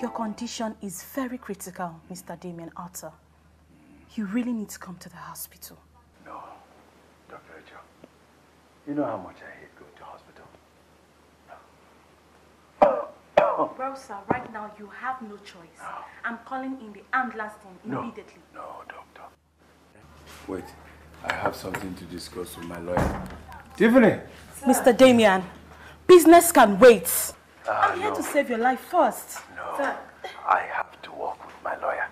Your condition is very critical, Mr. Damien Arthur. You really need to come to the hospital. No, Dr. Rachel. You know how much I hate going to hospital. No. Well, sir, right now you have no choice. No. I'm calling in the ambulance team immediately. No, doctor. Wait, I have something to discuss with my lawyer. Tiffany! Sir. Mr. Damien, business can wait. I'm here to save your life first. No, sir. I have to work with my lawyer.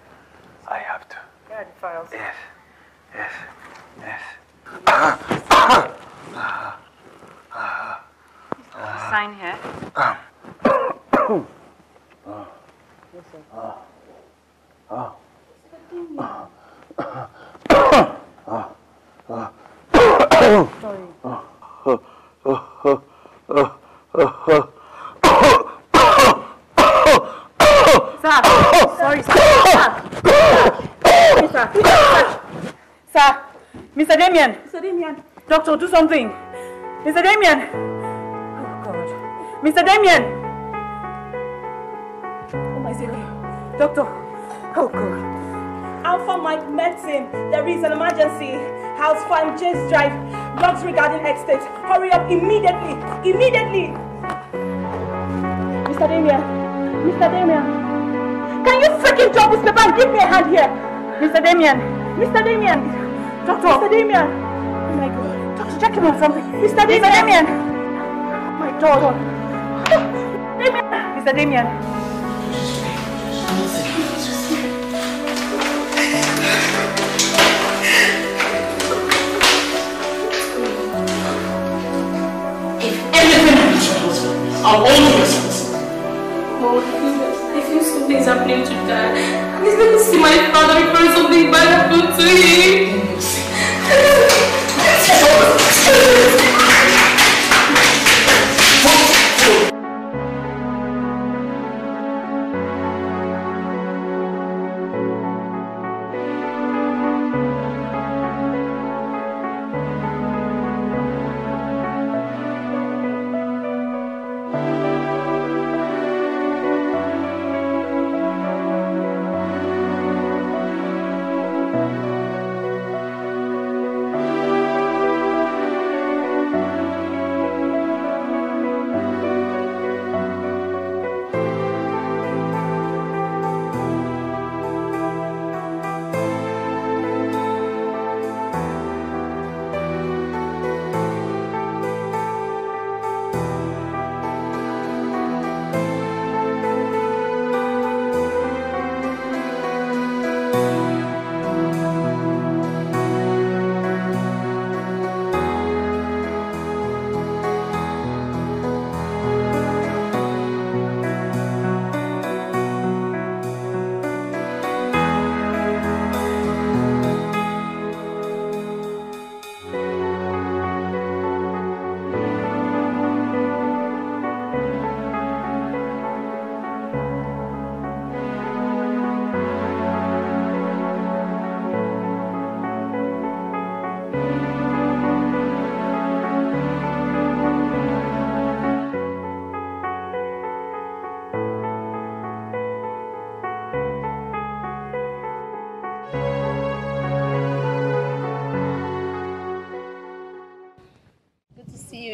I have to. Yes, yes, yes. Sign here. Sorry, sir. Sir. Sir, Mr. Damien. Mr. Damien. Doctor, do something. Mr. Damien. Oh, God. Mr. Damien. Oh, my God. Doctor. Oh, God. Alpha Mike Medicine. There is an emergency. House Farm Chase Drive. Logs regarding extent. Hurry up immediately. Immediately. Mr. Damien. Mr. Damien. Can you freaking double step and give me a hand here? Mr. Damien! Mr. Damien! Doctor! Mr. Damien! Oh my God! Dr. Jackie wants something! Mr. Damien! Mr. Damien! Oh my God! Damien! Mr. Damien! If anything happens to us, I'll always be responsible. Oh, I feel something's happening to Dad. He's going to see my father before something bad happens to him.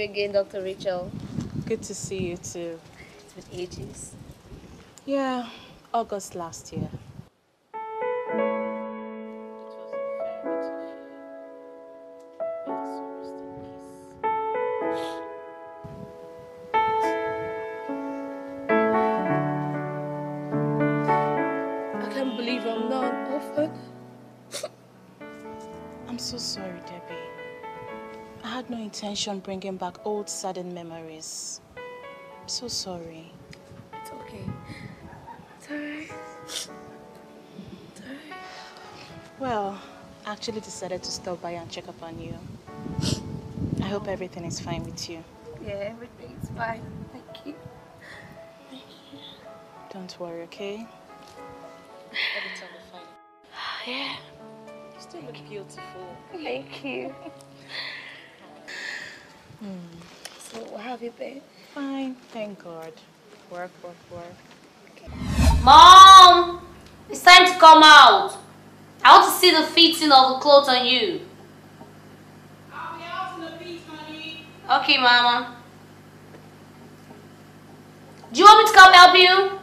Again, Dr. Rachel. Good to see you too. It's been ages. Yeah, August last year. I can't believe I'm not an orphan. I'm so sorry, Debbie. I had no intention bringing back old sudden memories. I'm so sorry. It's okay. It's alright. It's alright. Well, I actually decided to stop by and check up on you. I hope everything is fine with you. Yeah, everything's fine. Thank you. Thank you. Don't worry, okay? Everything will be fine. Yeah. You still look beautiful. Thank you. So, how have you been? Fine, thank God. Work, work, work. Okay. Mom, it's time to come out. I want to see the fitting of the clothes on you. I'll be out on the beach, honey. Okay, Mama. Do you want me to come help you?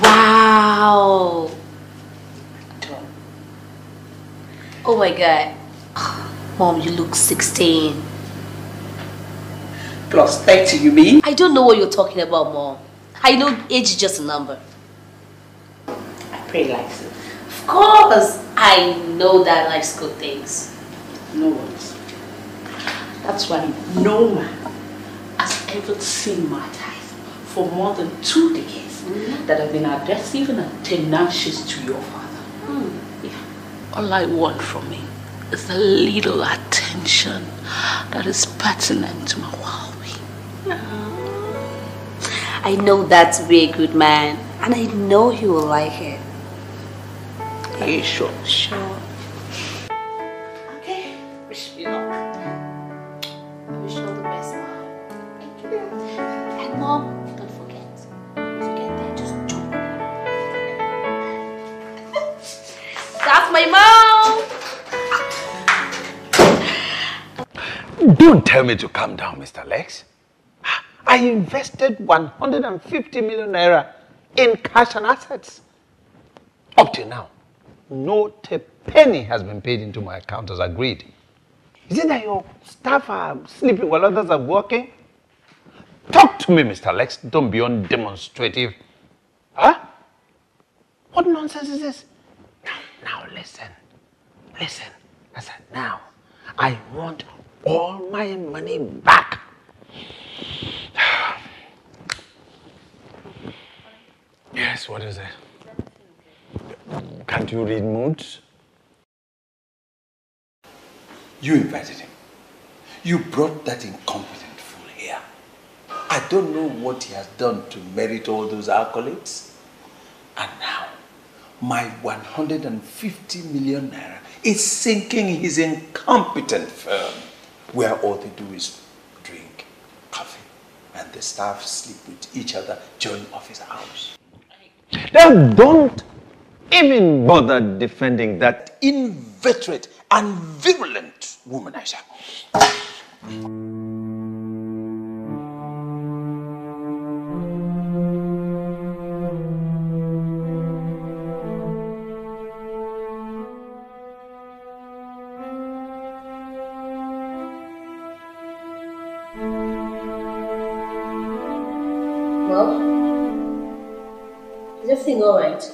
Wow. Oh my God. Mom, you look 16. Plus 30, you mean? I don't know what you're talking about, Mom. I know age is just a number. I pray likes it. Of course, I know that likes good things. No one's. That's why no man has ever seen my ties for more than 2 decades that have been aggressive and tenacious to your father. Yeah. All I want from me is a little attention that is pertinent to my well-being. I know that to be a good man, and I know he will like it. Are you sure? Sure. Okay. Wish me luck. I wish you all the best, Mom. Thank you. And Mom, don't forget. If you get there, just jump. That's my mom! Don't tell me to calm down, Mr. Lex. I invested 150 million naira in cash and assets. Up till now, not a penny has been paid into my account as agreed. Is it that your staff are sleeping while others are working? Talk to me, Mr. Lex. Don't be undemonstrative. Huh? What nonsense is this? Now listen. Listen. I said, now, I want all my money back. Yes, what is it? Can't you read moods? You invited him. You brought that incompetent fool here. I don't know what he has done to merit all those accolades. And now, my 150 million naira is sinking his incompetent firm, where all they do is drink coffee and the staff sleep with each other during office hours. Now don't even bother defending that inveterate and virulent womanizer. Well, is everything all right?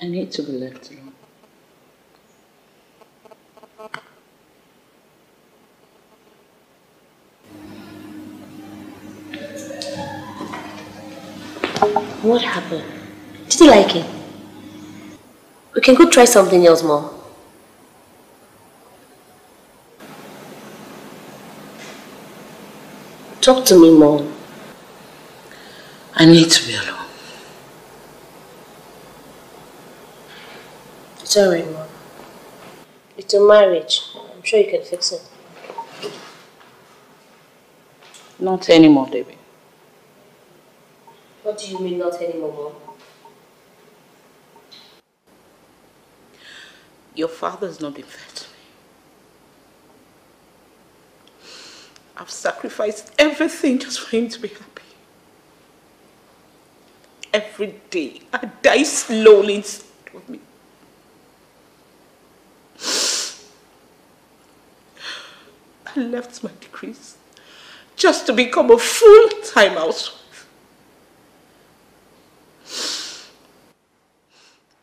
I need to be left alone. What happened? Did you like it? We can go try something else, Mom. Talk to me, Mom. I need to be alone. Sorry, Mom. It's a marriage. I'm sure you can fix it. Not anymore, Debbie. What do you mean, not anymore, Mom? Your father's not been fair to me. I've sacrificed everything just for him to be happy. Every day, I die slowly instead of me. I left my degrees just to become a full-time housewife.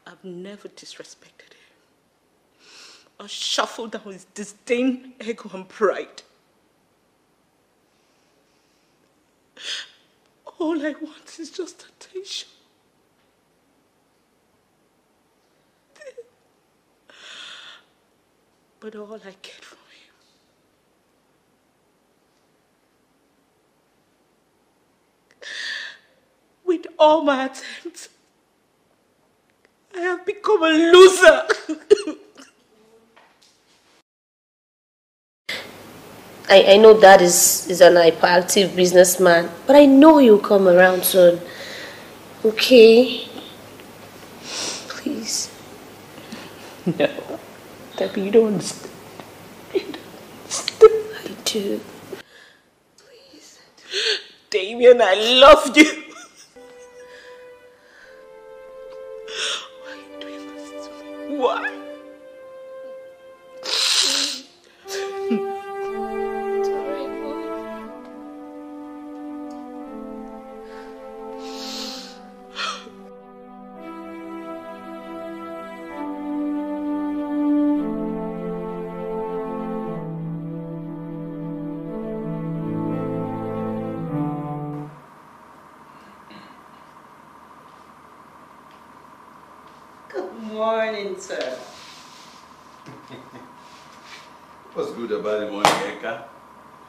I've never disrespected him or shuffled down his disdain, ego, and pride. All I want is just attention. But all I get from him with all my attempts, I have become a loser. I know Dad is an hyperactive businessman, but I know you'll come around soon. Okay? Please. No. Debbie, you don't understand. You don't understand. I do. Please. Damien, I love you. Why are you doing this to me? Why?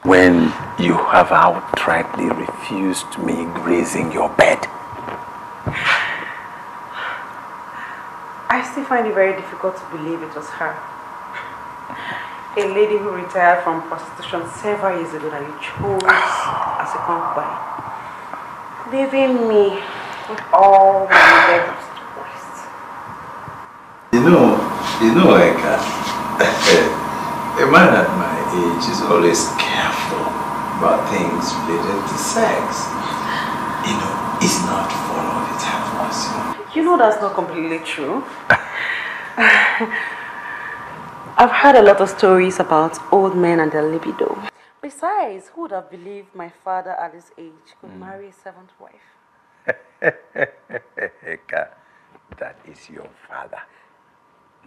When you have outrightly refused me grazing your bed. I still find it very difficult to believe it was her. A lady who retired from prostitution several years ago that you chose as a concubine, leaving me with all my negative stories. You know, Eka. A man at my age is always careful about things related to sex. You know, it's not for all the time for us. You know that's not completely true. I've heard a lot of stories about old men and their libido. Besides, who would have believed my father at this age could marry a seventh wife? That is your father.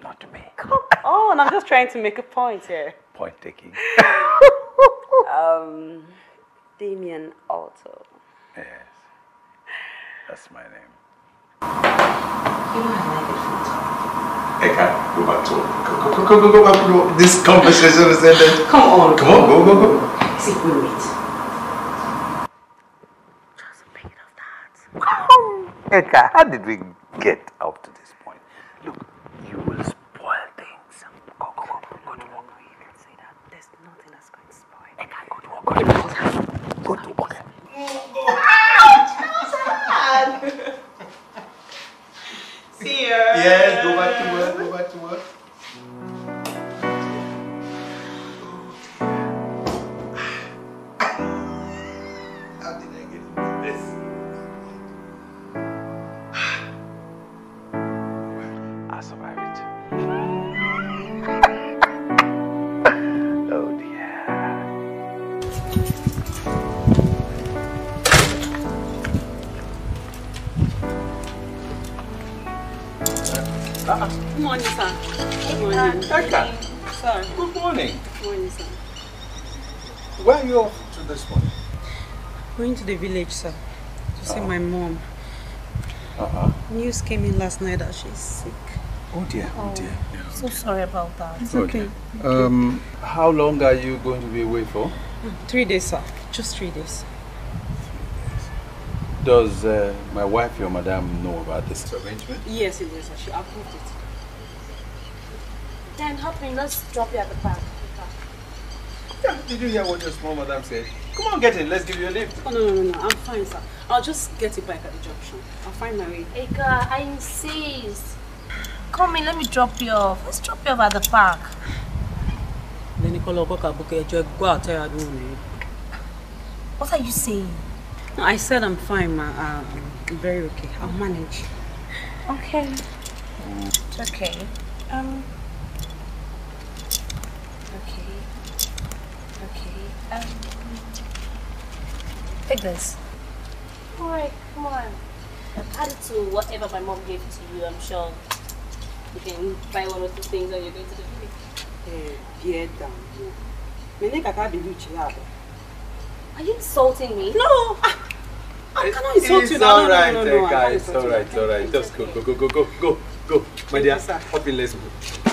Not me. Come on, I'm just trying to make a point here. Point taking. Damien Otter. Yes. That's my name. You know I like it. Eka, go back to work. Go back to work. This conversation is ended. Come on, go. See, we'll meet. Just a bit of that. Eka, how did we get up to this point? Look. You will spoil things. Go to work. You can say that. There's nothing that's going to spoil. Go to work. See you. Yes, go back to work. How did I get this? Survive it. Oh dear. Good morning, sir. Good morning. Sir. Good morning. Good morning, sir. Where are you off to this morning? Going to the village, sir, to see my mom. News came in last night that she's sick. Oh dear. Yeah. So sorry about that. It's okay. How long are you going to be away for? 3 days, sir. Just 3 days. Does my wife, your madam, know about this arrangement? Yes, it is, sir. She approved it. Then help me. Let's drop you at the back. Yeah, did you hear what your small madam said? Come on, get in. Let's give you a lift. Oh, no. I'm fine, sir. I'll just get it back at the junction. I'll find my way. Eka, I insist. Come in, let me drop you off. Let's drop you off at the park. What are you saying? No, I said I'm fine, ma. I'm very okay. I'll manage. Okay. It's okay. Okay. Take this. Alright, come on. Add it to whatever my mom gave to you, I'm sure. You can buy one of the things that you're going to do. Are you insulting me? No! I cannot insult you now. No, guys. It's alright, Just go. My dear, hop in, let's go.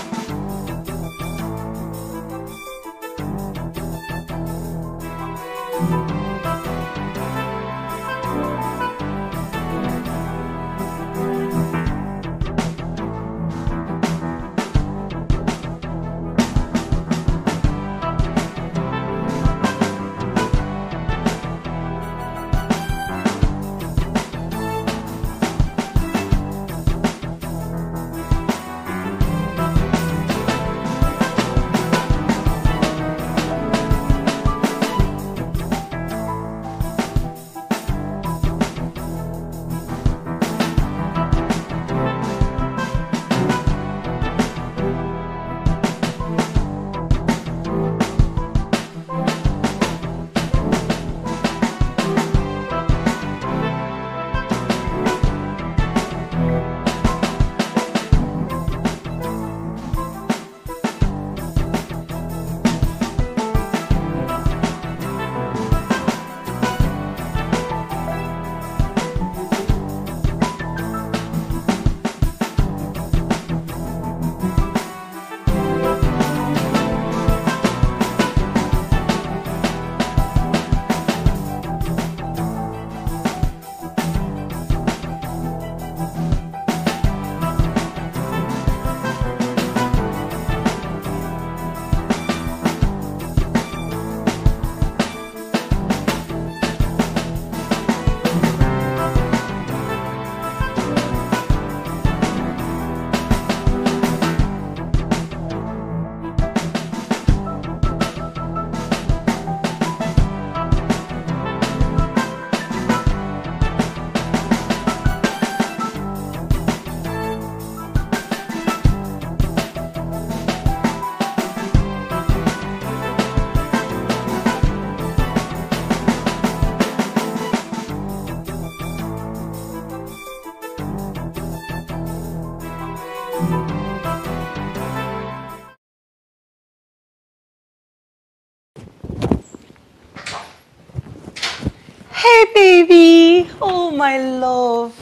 Hey, baby. Oh, my love.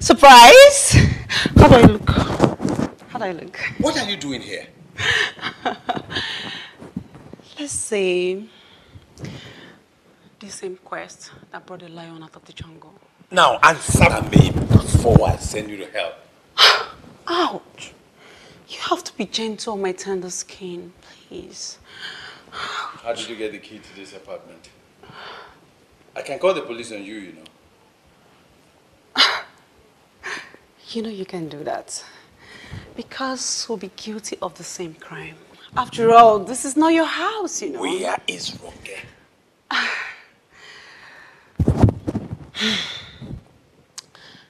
Surprise? How do I look? How do I look? What are you doing here? Let's see. The same quest that brought the lion out of the jungle. Now answer me before I send you to help. Ouch. You have to be gentle on my tender skin, please. How did you get the key to this apartment? I can call the police on you, you know. You know you can do that. Because we'll be guilty of the same crime. After all, this is not your house, you know. Where is Ronke?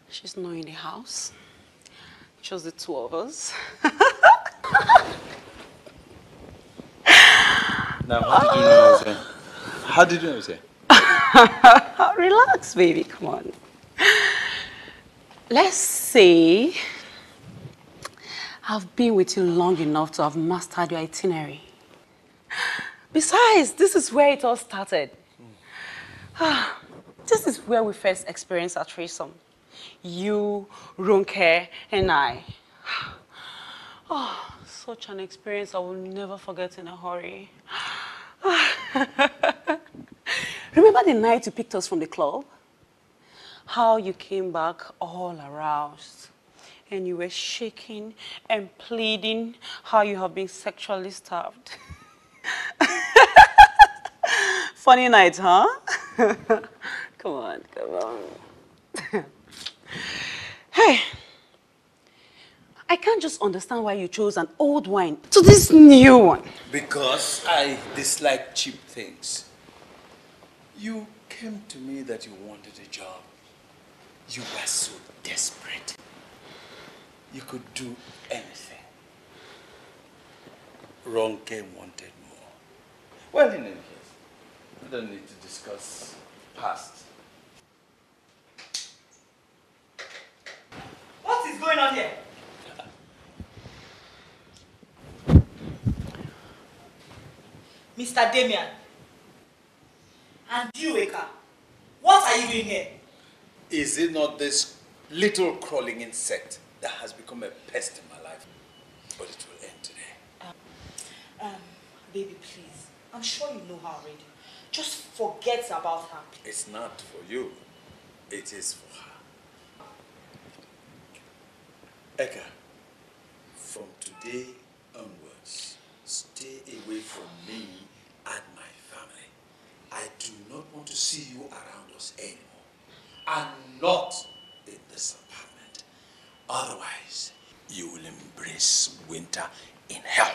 She's not in the house. Just the two of us. Now, how did you know I was here? Relax, baby, come on. Let's see. I've been with you long enough to have mastered your itinerary. Besides, this is where it all started. This is where we first experienced our threesome. You, Ronke, and I. Oh, such an experience I will never forget in a hurry. Remember the night you picked us from the club? How you came back all aroused, and you were shaking and pleading how you have been sexually starved. Funny night, huh? Come on, come on. Hey, I can't just understand why you chose an old wine to this new one. Because I dislike cheap things. You came to me that you wanted a job. You were so desperate. You could do anything. Ronke wanted more. Well, in any case, I don't need to discuss past. What is going on here? Mr. Damien, and you, Eka, what are you doing here? Is it not this little crawling insect that has become a pest in my life? But it will end today. Baby, please. I'm sure you know her already. Just forget about her. Please. It's not for you. It is for her. Eka, from today onwards, stay away from me and my family. I do not want to see you around us anymore. And not in this apartment. Otherwise, you will embrace winter in hell.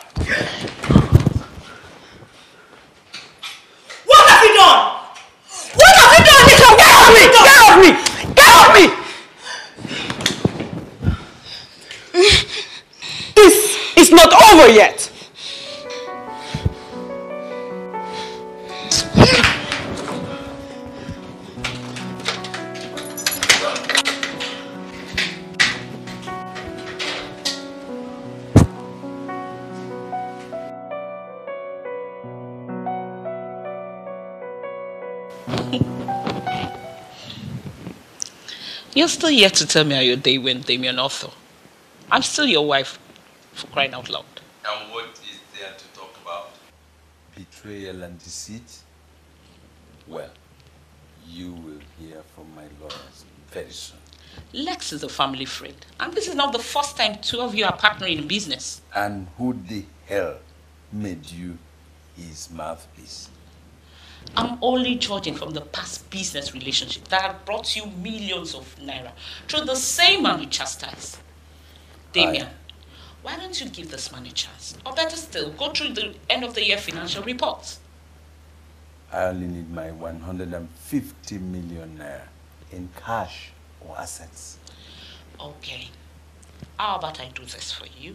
What have you done? What have you done? Get off me! Get off me! Get off me! This is not over yet. You're still yet to tell me how your day went, Damien Arthur. I'm still your wife, for crying out loud. And what is there to talk about? Betrayal and deceit? Well, you will hear from my lawyers very soon. Lex is a family friend, and this is not the first time two of you are partnering in business. And who the hell made you his mouthpiece? I'm only judging from the past business relationship that have brought you millions of naira through the same man you chastise. Damien, why don't you give this man a chance? Or better still, go through the end of the year financial report. I only need my 150 million naira in cash or assets. Okay. How about I do this for you?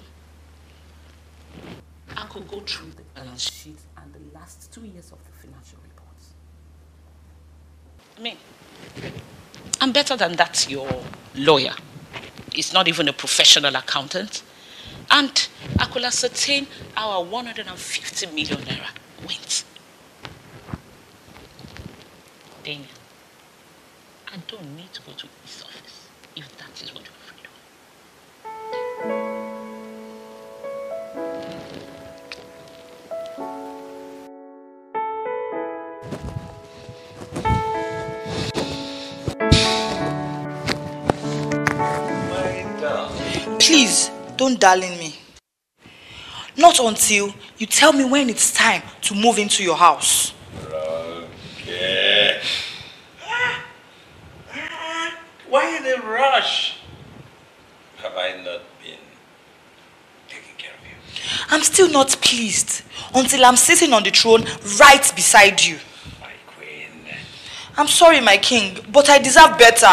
I could go through the balance sheet and the last 2 years of the financial report. I mean, I'm better than that, your lawyer. He's not even a professional accountant. And I could ascertain our 150 million naira went. Damien, go to his office, if that is what you're afraid of. Please, don't darling me. Not until you tell me when it's time to move into your house. Ronke. Why the rush? Have I not been taking care of you? I'm still not pleased until I'm sitting on the throne right beside you. My queen. I'm sorry, my king, but I deserve better.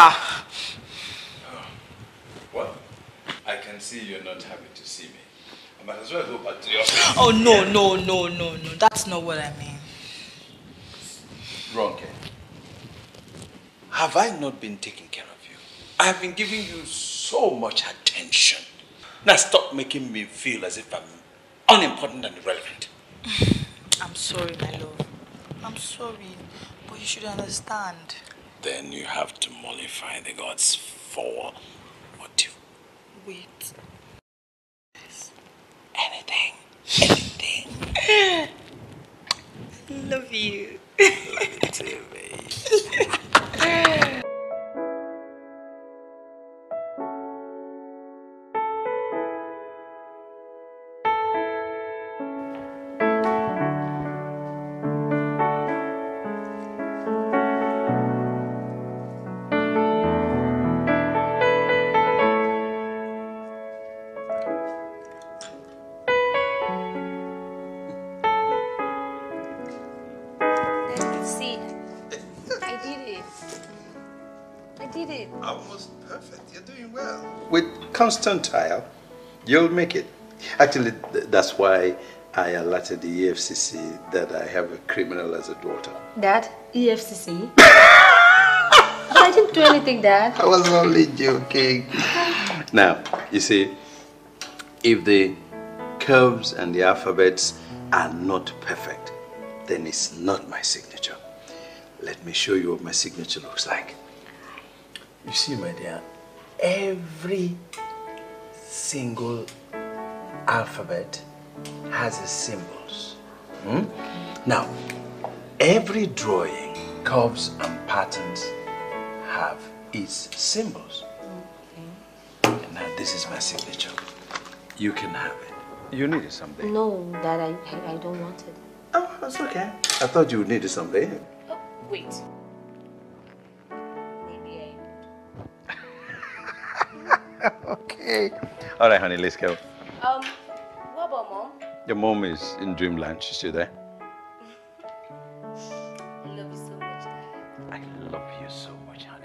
I can see you're not happy to see me. I might as well go back to your office. Oh, no. That's not what I mean. Ronke, have I not been taking care of you? I have been giving you so much attention. Now stop making me feel as if I'm unimportant and irrelevant. I'm sorry, my love. I'm sorry, but you should understand. Then you have to mollify the gods for what you... Wait. Yes. Anything. Love you. Love you too, babe. Constantile, you'll make it. Actually, that's why I alerted the EFCC that I have a criminal as a daughter. Dad, EFCC? I didn't do anything, Dad. I was only joking. Now, you see, if the curves and the alphabets are not perfect, then it's not my signature. Let me show you what my signature looks like. You see, my dear, every single alphabet has its symbols. Now, every drawing, curves and patterns have its symbols. And now this is my signature. You can have it. You needed something. No, Dad, I don't want it. Oh, that's okay. I thought you needed something. Oh, wait. Okay. All right, honey, let's go. What about Mom? Your mom is in dreamland. She's still there. I love you so much, Dad. I love you so much, honey.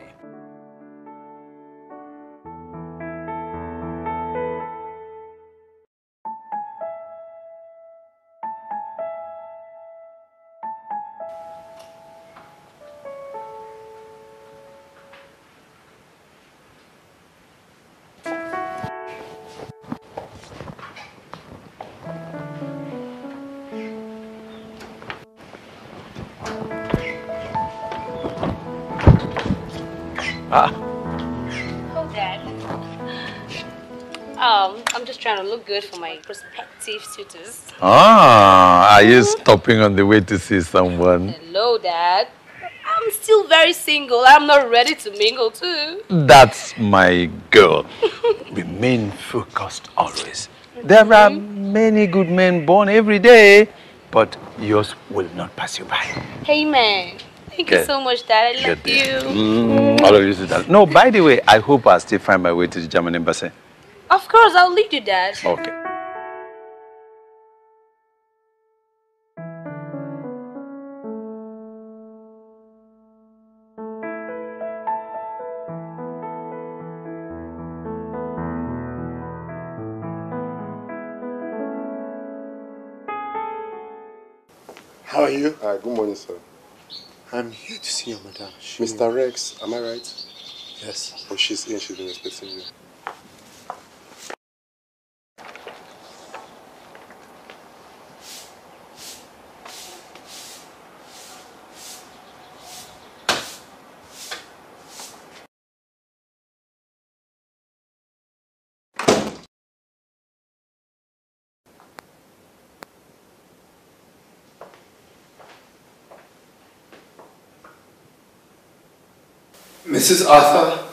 Trying to look good for my prospective suitors. Ah, are you stopping on the way to see someone? Hello, Dad. I'm still very single. I'm not ready to mingle too. That's my girl. Remain focused always. There are many good men born every day, but yours will not pass you by. Hey, man. Thank you so much, Dad. I love you. I love you too, Dad. No, by the way, I hope I still find my way to the German embassy. Of course, I'll lead you, Dad. Okay. How are you? Hi, good morning, sir. I'm here to see your madam. Mr. Rex, am I right? Yes. Oh, she's in. She's been expecting you. Mrs. Arthur?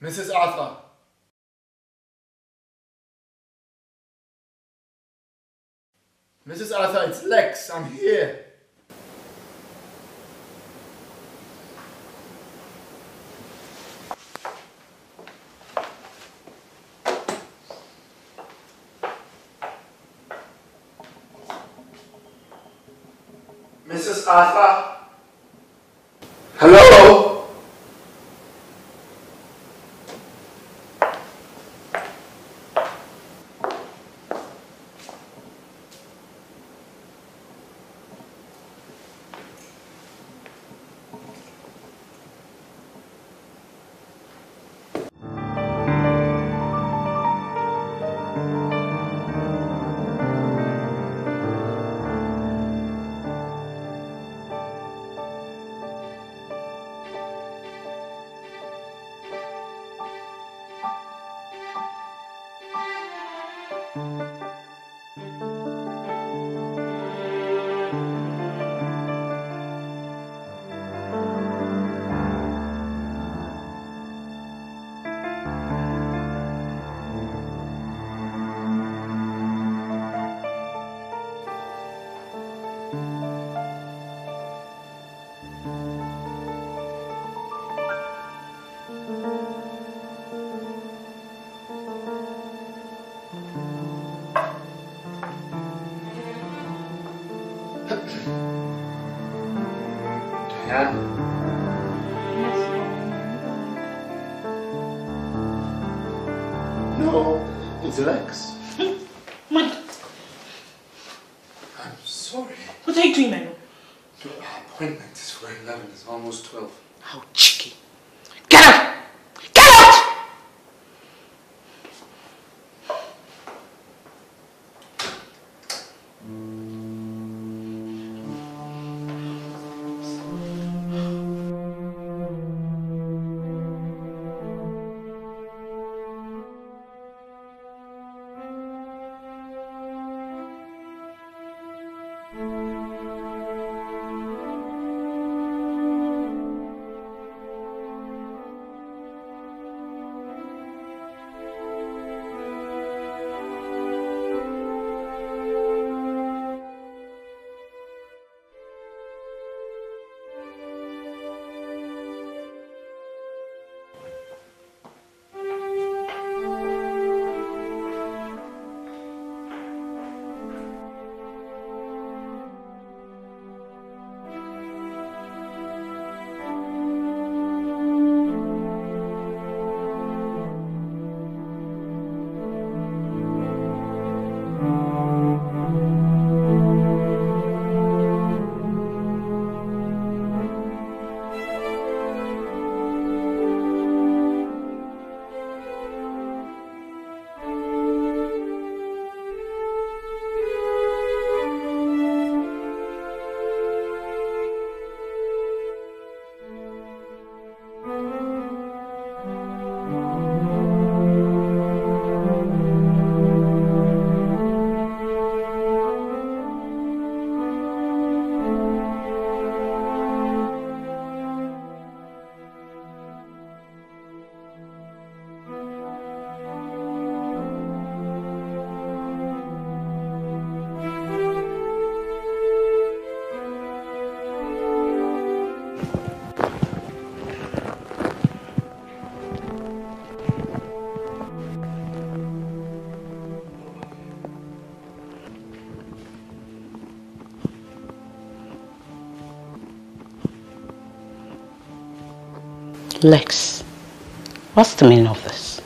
Mrs. Arthur? Mrs. Arthur, it's Lex, I'm here. Mrs. Arthur? Hello? Lex. My... I'm sorry. What are you doing, Manu? Your appointment is for 11. It's almost 12. How cheeky. Get out! Get out! Lex, what's the meaning of this?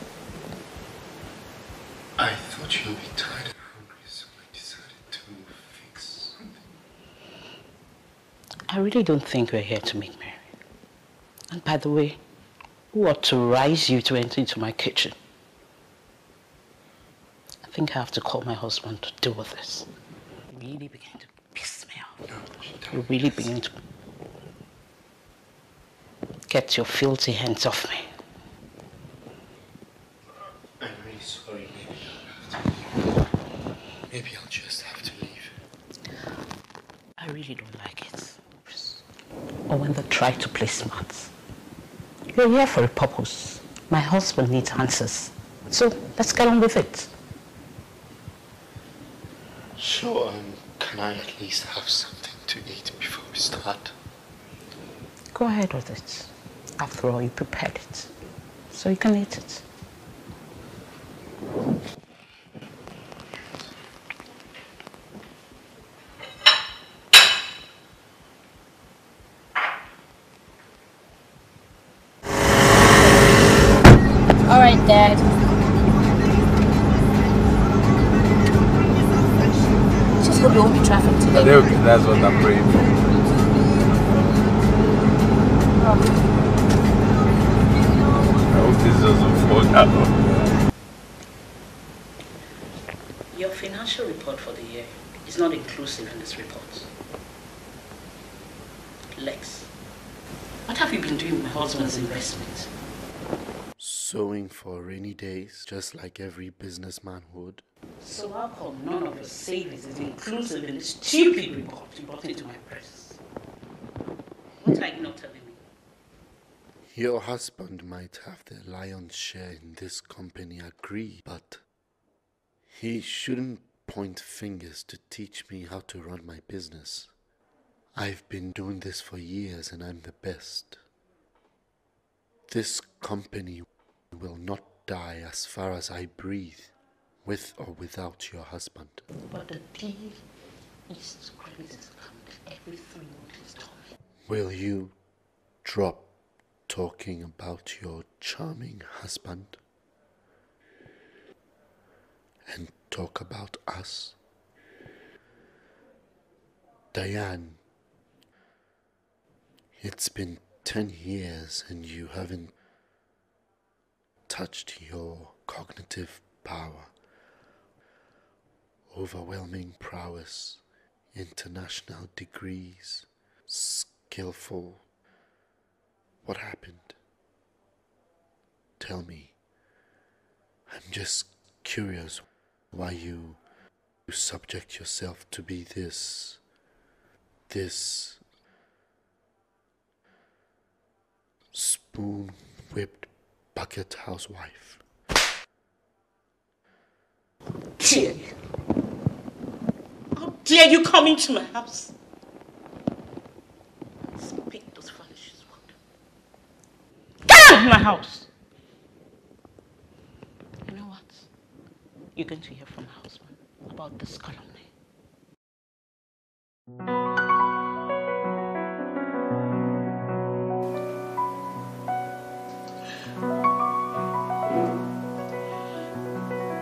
I thought you would be tired and hungry, so I decided to fix something. I really don't think we're here to make merry. And by the way, who authorized you to enter into my kitchen? I think I have to call my husband to deal with this. You really begin to piss me off. No, you really begin to... Get your filthy hands off me. I'm really sorry, maybe I don't have to leave. Maybe I'll just have to leave. I really don't like it. or when they try to play smart. You're here for a purpose. My husband needs answers. So let's get on with it. So, can I at least have something to eat before we start? Go ahead with it. After all, you prepared it. So you can eat it. All right, Dad. Just hope there won't be traffic today. That's what I'm praying for. I hope this doesn't fall down. Your financial report for the year is not inclusive in this report. Lex, what have you been doing with my husband's investments? Sowing for rainy days, just like every businessman would. So how come none of your savings is inclusive in the stupid report you brought into my press? What are you not telling me? Your husband might have the lion's share in this company, agreed, but he shouldn't point fingers to teach me how to run my business. I've been doing this for years and I'm the best. This company will not die as far as I breathe, with or without your husband. But the deal is to credit his account every 3 months' time. Will you drop talking about your charming husband and talk about us? Diane, it's been 10 years and you haven't touched your cognitive power, overwhelming prowess, international degrees, skillful. What happened? Tell me. I'm just curious why you subject yourself to be this spoon-whipped bucket housewife. Dear. How dare you come into my house? Speak those foolishes words. Get out of my house! You know what? You're going to hear from my husband about this calumny.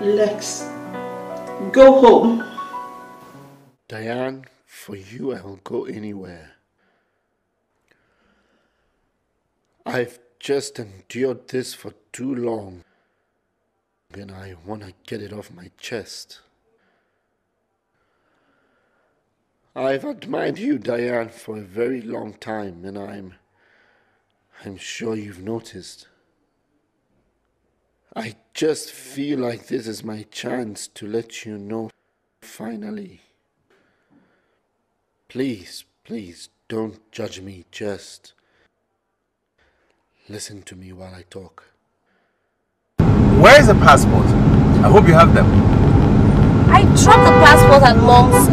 Lex, go home. Diane, for you I will go anywhere. I've just endured this for too long, and I want to get it off my chest. I've admired you, Diane, for a very long time, and I'm sure you've noticed. I just feel like this is my chance to let you know, finally. Please, don't judge me, just listen to me while I talk. Where is the passport? I hope you have them. I dropped the passport at Mom's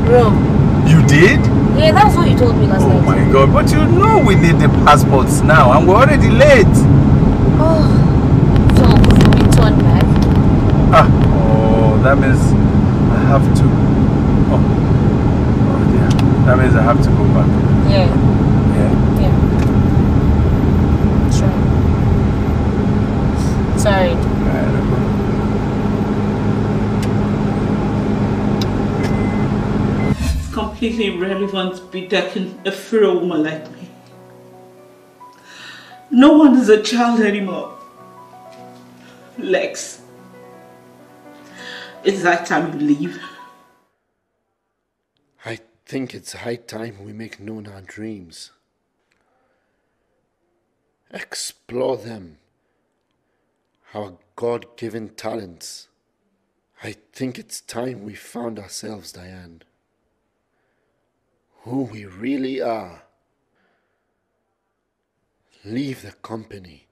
room. You did? Yeah, that's what you told me last night. Oh my God, but you know we need the passports now and we're already late. Oh, so we turn back. That means I have to. Oh dear. That means I have to go back. Yeah. Yeah. Yeah. Sure. Sorry. It's completely irrelevant to be decking a frail woman like me. No one is a child anymore. Lex, it's high time you leave. I think it's high time we make known our dreams. Explore them. Our God-given talents. I think it's time we found ourselves, Diane. who we really are. Leave the company.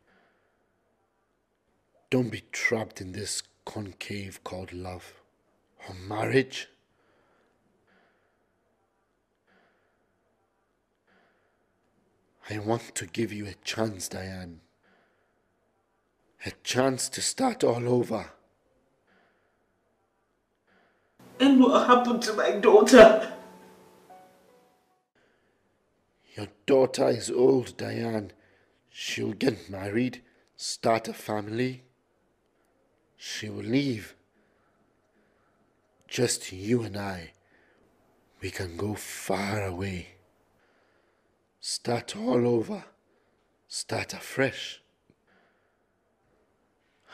Don't be trapped in this concave called love or marriage. I want to give you a chance, Diane. A chance to start all over. And what happened to my daughter? Your daughter is old, Diane. She'll get married, start a family. She will leave. Just you and I. We can go far away. Start all over. Start afresh.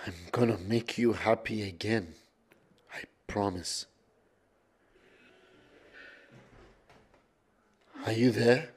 I'm gonna make you happy again. I promise. Are you there?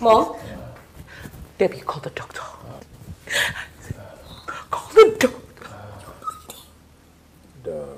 Mom? Debbie, call the doctor. Call the doctor. Doctor.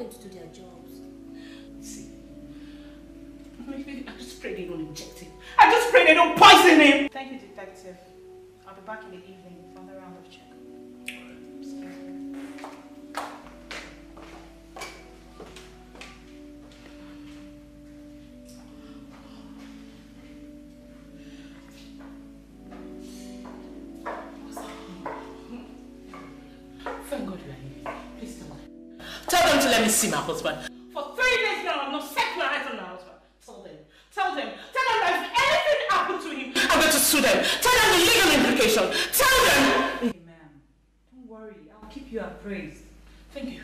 them to do their jobs. See, I just pray they don't inject him. I just pray they don't poison him. Thank you, Detective. I'll be back in the evening for the round of checkup. See my husband. For 3 days now, I've not set my eyes on my husband. Tell them that if anything happened to him, I'm going to sue them. Tell them the legal implication. Tell them. Hey, ma'am, don't worry. I'll keep you appraised. Thank you.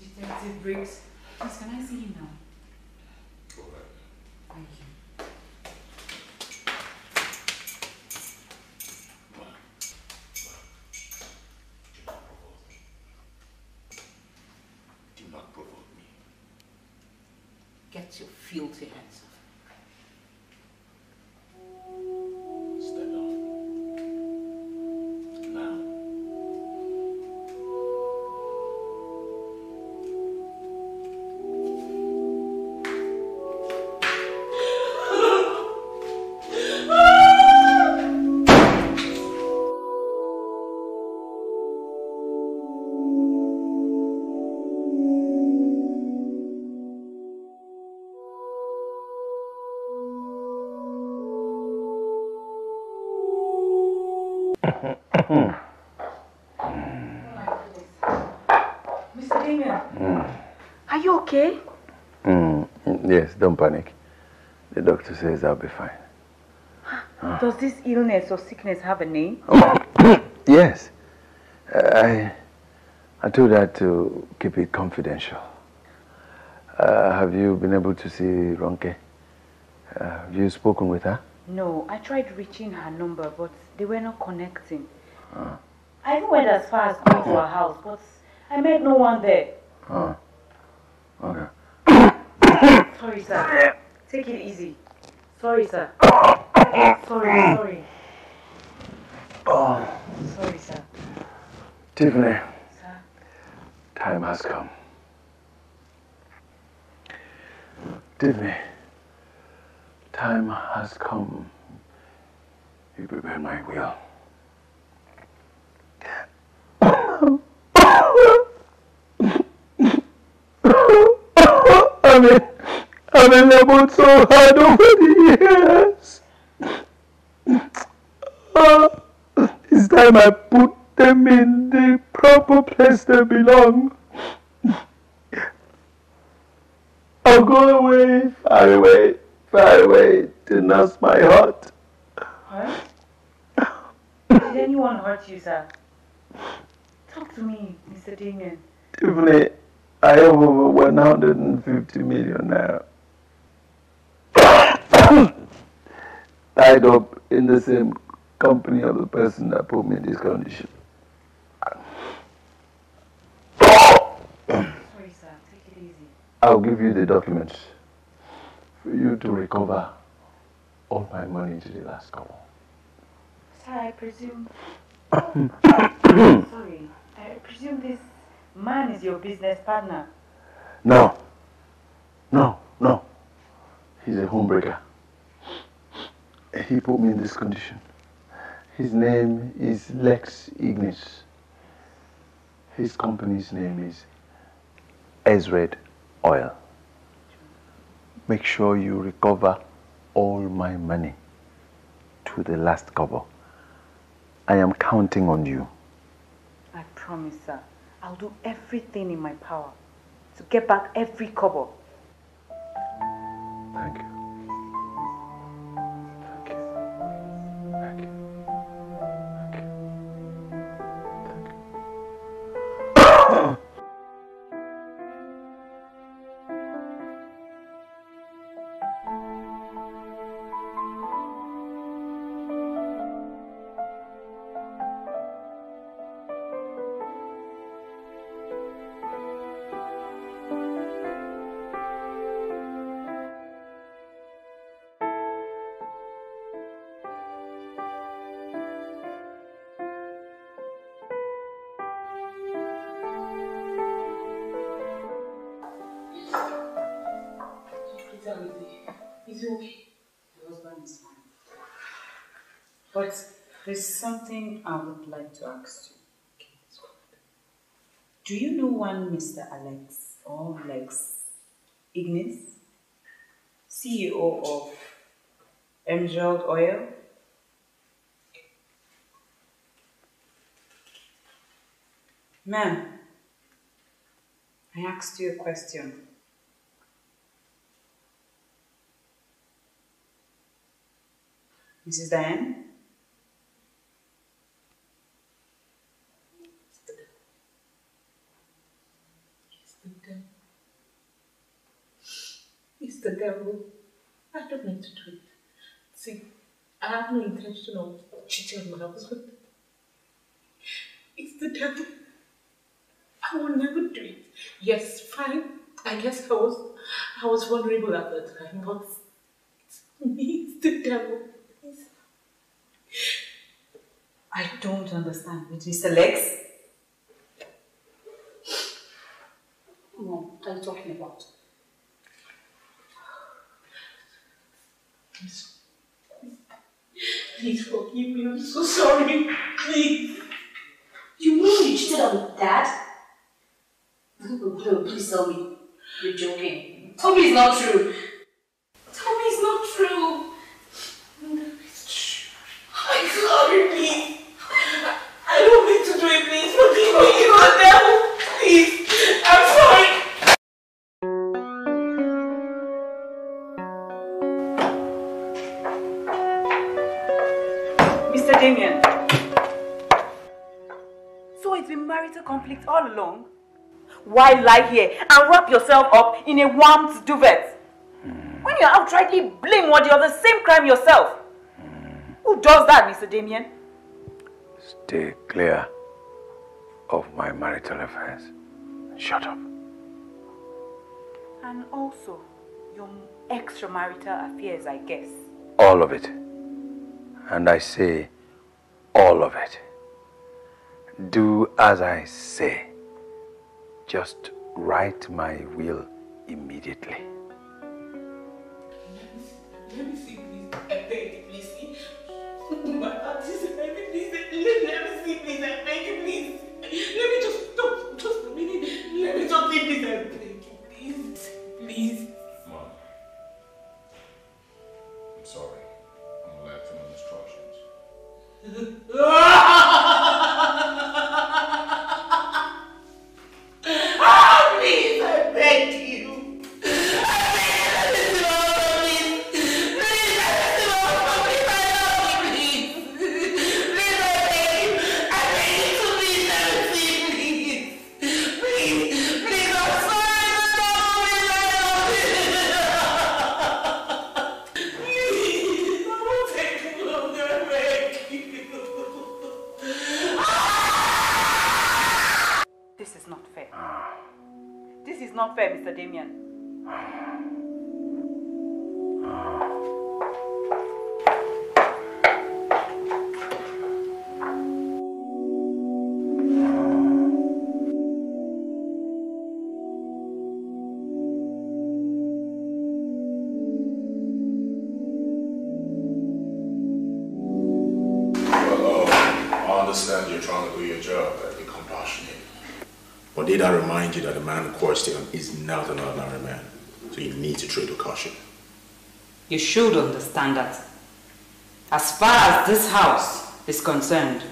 Detective Briggs, please, can I see him now? Go ahead. Thank you. Get your filthy hands off. Step down. Now. Okay? Yes, don't panic. The doctor says I'll be fine. Does this illness or sickness have a name? Yes. I told her to keep it confidential. Have you been able to see Ronke? Have you spoken with her? No, I tried reaching her number, but they were not connecting. I even went as far as going to her house, but I met no one there. Okay. Sorry, sir. Take it easy. Sorry, sir. Sorry. Oh. Sorry, sir. Tiffany. Sir. Time has come. Tiffany. Time has come. You prepare my will. I've been labeled so hard over the years. It's time I put them in the proper place they belong. I'll go away, far away, to nurse my heart. Huh? Did anyone hurt you, sir? Talk to me, Mr. Damien. Tiffany. I have over 150 million now. Tied up in the same company of the person that put me in this condition. Sorry, sir. Take it easy. I'll give you the documents for you to recover all my money to the last couple. Sir, I presume... Sorry. I presume this... man is your business partner. No. He's a homebreaker. He put me in this condition. His name is Lex Ignis. His company's name is Ezred Oil. Make sure you recover all my money to the last kobo. I am counting on you. I promise, sir. I'll do everything in my power to get back every kobo. Thank you. Is he okay? The husband is fine. But there's something I would like to ask you. Do you know one Mr. Alex or Lex Ignis, CEO of Emerald Oil? Ma'am, I asked you a question. Mrs. Diane? It's the devil. I don't mean to do it. See, I have no intention of cheating on my husband. It's the devil. I will never do it. Yes, fine. I guess I was vulnerable at the time, but it's me. It's the devil. I don't understand. It is Lex. What are you talking about? Please forgive me. I'm so sorry. Please. You mean you cheated on with Dad? No, please tell me. You're joking. Tell me it's not true. Tell me it's not true. No, it's true. I'm sorry, please. I don't mean to do it. Please forgive me. You are devil. Please. I'm sorry. Damien. So it's been marital conflict all along? Why lie here and wrap yourself up in a warm duvet? When you outrightly blame one another the same crime yourself? Who does that, Mr. Damien? Stay clear of my marital affairs. Shut up. And also, your extramarital affairs, I guess. All of it. And I say, all of it. Do as I say. Just write my will immediately. Let me see, please. I beg you, please. My heart is heavy, please. Let me see, please. I beg you, please. Let me just stop. Just a minute. Let me just see, please. I beg you, please. Please. Mom. I'm sorry. I'm going to act on instructions. That the man who courts him is not an ordinary man, so you need to tread with caution. You should understand that. As far as this house is concerned,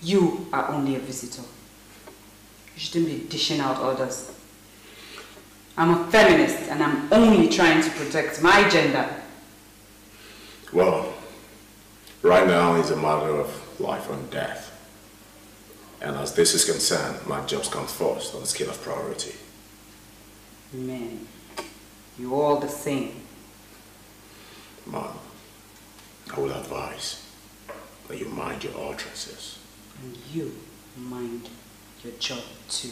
you are only a visitor. You shouldn't be dishing out orders. I'm a feminist and I'm only trying to protect my gender. Well, right now it's a matter of life and death. And as this is concerned, my jobs come first on the scale of priority. Man, you're all the same. Mom, I will advise that you mind your utterances. And you mind your job too.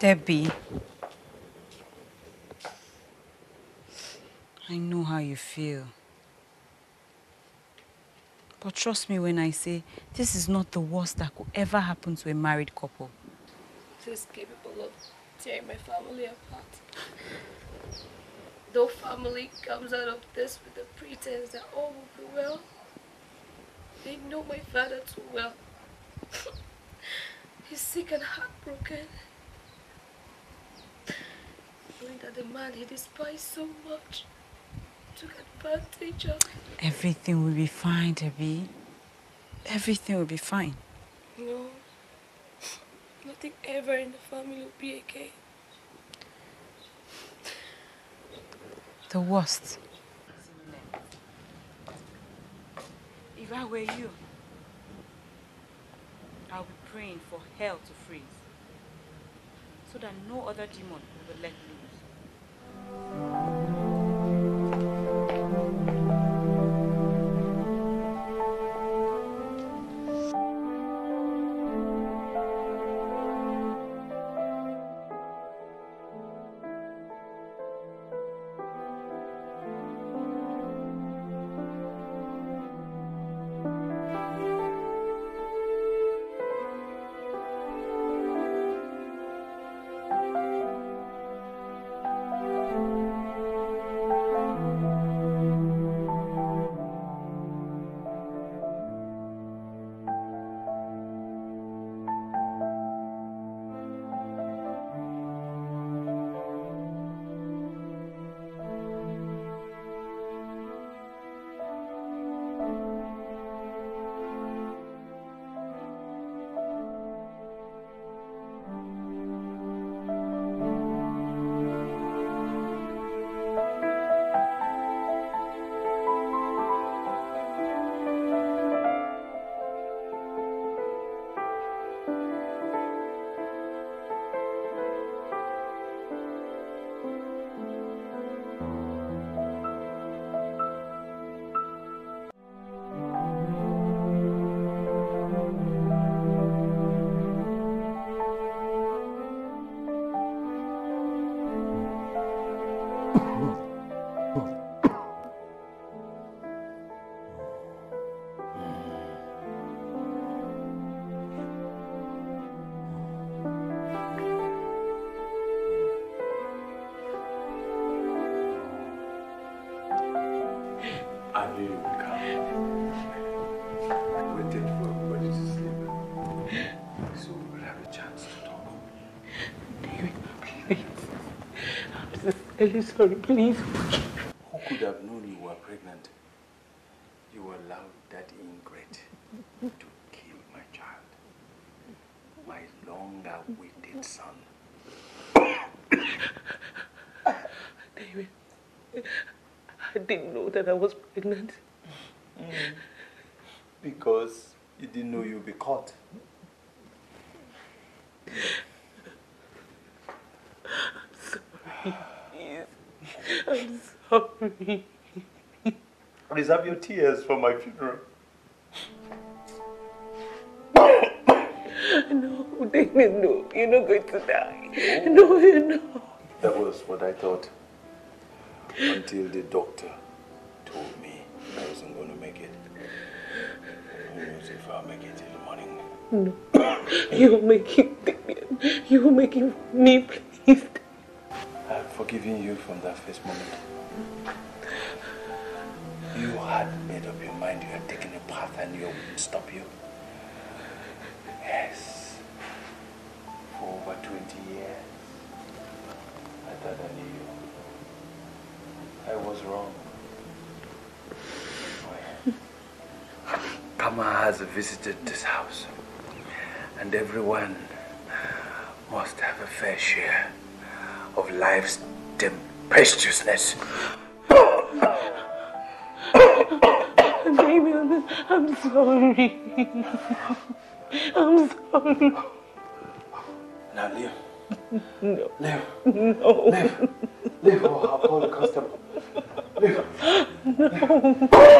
Debbie, I know how you feel. But trust me when I say, this is not the worst that could ever happen to a married couple. This is capable of tearing my family apart. No family comes out of this with the pretense that all will be well. They know my father too well. He's sick and heartbroken. Knowing that the man he despised so much took advantage of. Everything will be fine, Debbie. Everything will be fine. No. Nothing ever in the family will be okay. The worst. If I were you, I'll be praying for hell to freeze, so that no other demon will let loose. I'm sorry, please. Who could have known you were pregnant? You allowed that ingrate to kill my child, my long-awaited son. David, I didn't know that I was pregnant. Because you didn't know you'd be caught. I'm sorry. Reserve your tears for my funeral. No, David, no. You're not going to die. No, you're not. That was what I thought. Until the doctor told me I wasn't going to make it. Who knows if I'll make it in the morning? No. You'll make it, David. You'll make it for me, please. I've forgiven you from that first moment. You had made up your mind, you had taken a path and you wouldn't stop you. Yes. For over 20 years, I thought I knew you. I was wrong. Kama has visited this house, and everyone must have a fair share of life's tempestuousness. Damien, I'm sorry. I'm sorry. Now, Leo. No. Leo. No. Leo. Leo, I'll call the constable. Leo. No.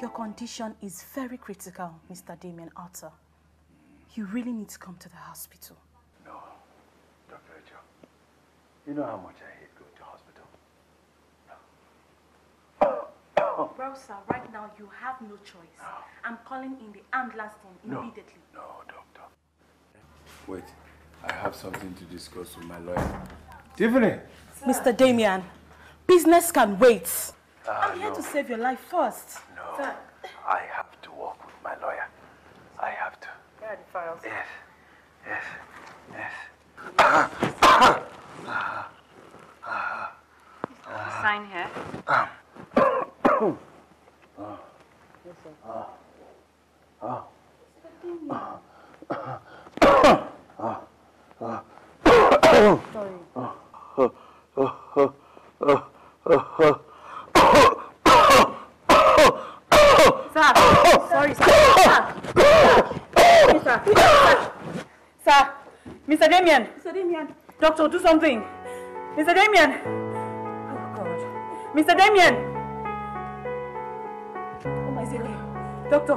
Your condition is very critical, Mr. Damien Arthur. You really need to come to the hospital. No, Dr. Rachel. You know how much I hate going to hospital. No. Well, sir, right now you have no choice. No. I'm calling in the ambulance team immediately. No, doctor. Wait, I have something to discuss with my lawyer. Tiffany! Sir. Mr. Damien, business can wait. I'm here to save your life first. No, sir. I have to work with my lawyer. I have to. Yeah, the files. Yes, yes, yes. Sign here. Yes, sir. Sorry, sir. Mr. Damien. Mr. Damien. Doctor, do something. Mr. Damien. Oh, God. Mr. Damien. Oh, my God. Doctor.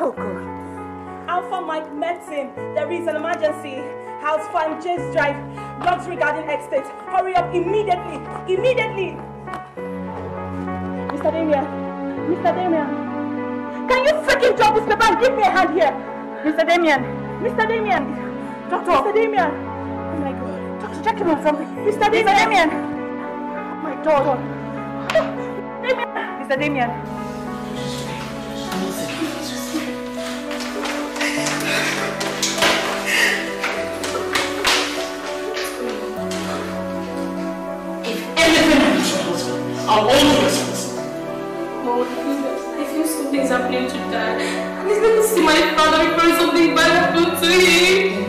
Oh, God. Alpha Mike met him. There is an emergency. House Farm, Chase Drive, Luxury Garden Estate. Hurry up immediately. Immediately. Mr. Damien. Mr. Damien. Can you freaking drop this paper and give me a hand here? Mr. Damien. Mr. Damien. Doctor. Mr. Damien. Oh my God. Doctor, check him on something. Mr. Damien. Mr. Damien. Oh my God. Damien. Mr. Damien. If anything happens to us, I'll always things happening to Dad. I just need to see my father before something bad happens to him.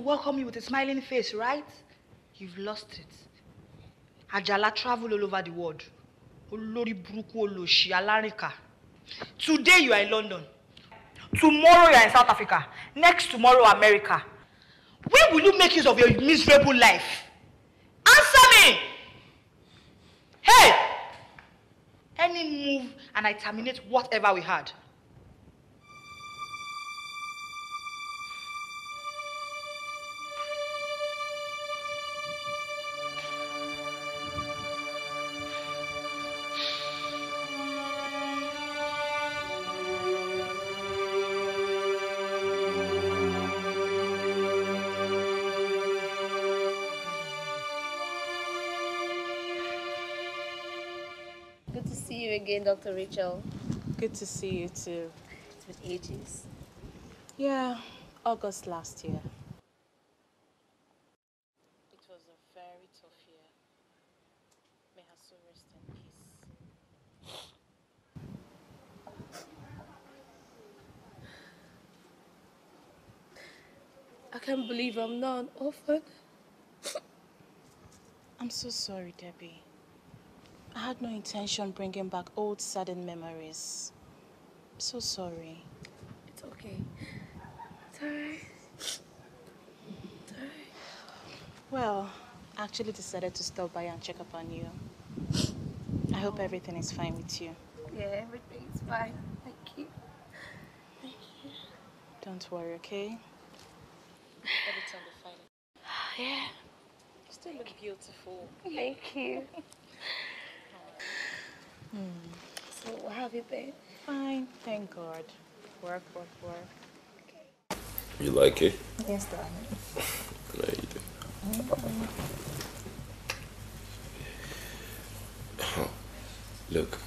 Welcome you with a smiling face, right? You've lost it. Ajala travel all over the world. Olori buruku oloshi alarika. Today you are in London. Tomorrow you are in South Africa. Next tomorrow, America. When will you make use of your miserable life? Answer me! Hey! Any move and I terminate whatever we had. again, Dr. Rachel. Good to see you too. It's been ages. Yeah, August last year. It was a very tough year. May her soul rest in peace. I can't believe I'm not an orphan. I'm so sorry, Debbie. I had no intention bringing back old sudden memories. I'm so sorry. It's okay. It's alright. It's alright. Well, I actually decided to stop by and check up on you. I hope everything is fine with you. Yeah, everything is fine. Thank you. Thank you. Don't worry, okay? Every time we find it. Yeah. You still look beautiful. Thank you. So, how have you been? Fine, thank God. Work, work, work. Okay. You like it? Yes, darling. No, you do. Look,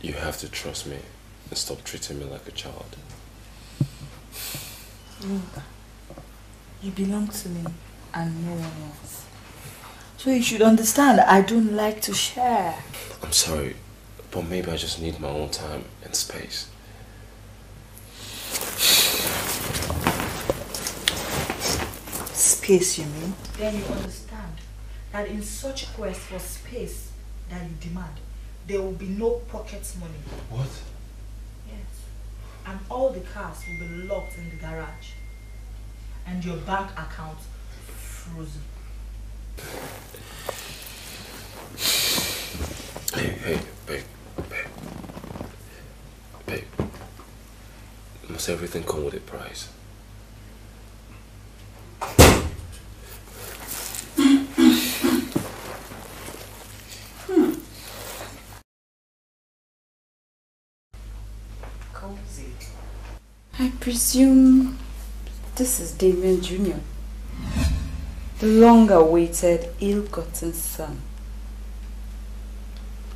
you have to trust me and stop treating me like a child. Look, you belong to me and no one else. So you should understand, I don't like to share. I'm sorry, but maybe I just need my own time and space. Space, you mean? Then you understand that in such quest for space that you demand, there will be no pocket money. What? Yes. And all the cars will be locked in the garage. And your bank account frozen. Hey, babe. Must everything come with a price? Cozy. I presume this is Damien Junior. The long-awaited, ill-gotten son,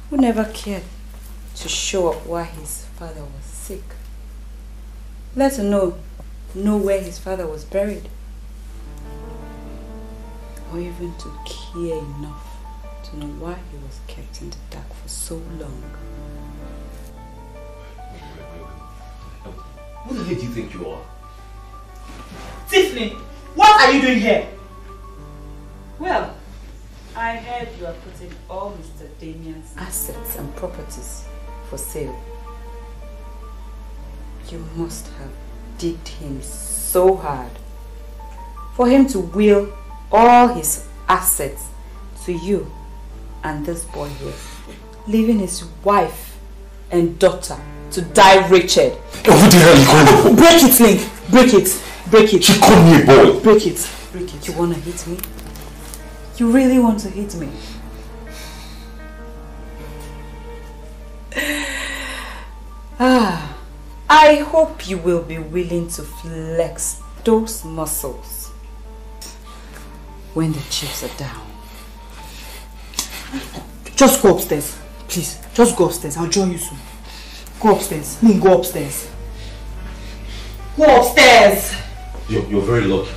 who never cared to show up while his father was sick, let alone know where his father was buried, or even to care enough to know why he was kept in the dark for so long. Who the hell do you think you are? Tiffany, what are you doing here? Well, I heard you are putting all Mr. Damien's assets and properties for sale. You must have digged him so hard for him to will all his assets to you and this boy here, leaving his wife and daughter to die wretched. Who the hell you calling? Break it, Link! Break it! Break it! She called me a boy! Break it! Break it! You wanna hit me? You really want to hit me? I hope you will be willing to flex those muscles when the chips are down. Just go upstairs, please. Just go upstairs. I'll join you soon. Go upstairs. I mean, go upstairs. Go upstairs. You're very lucky.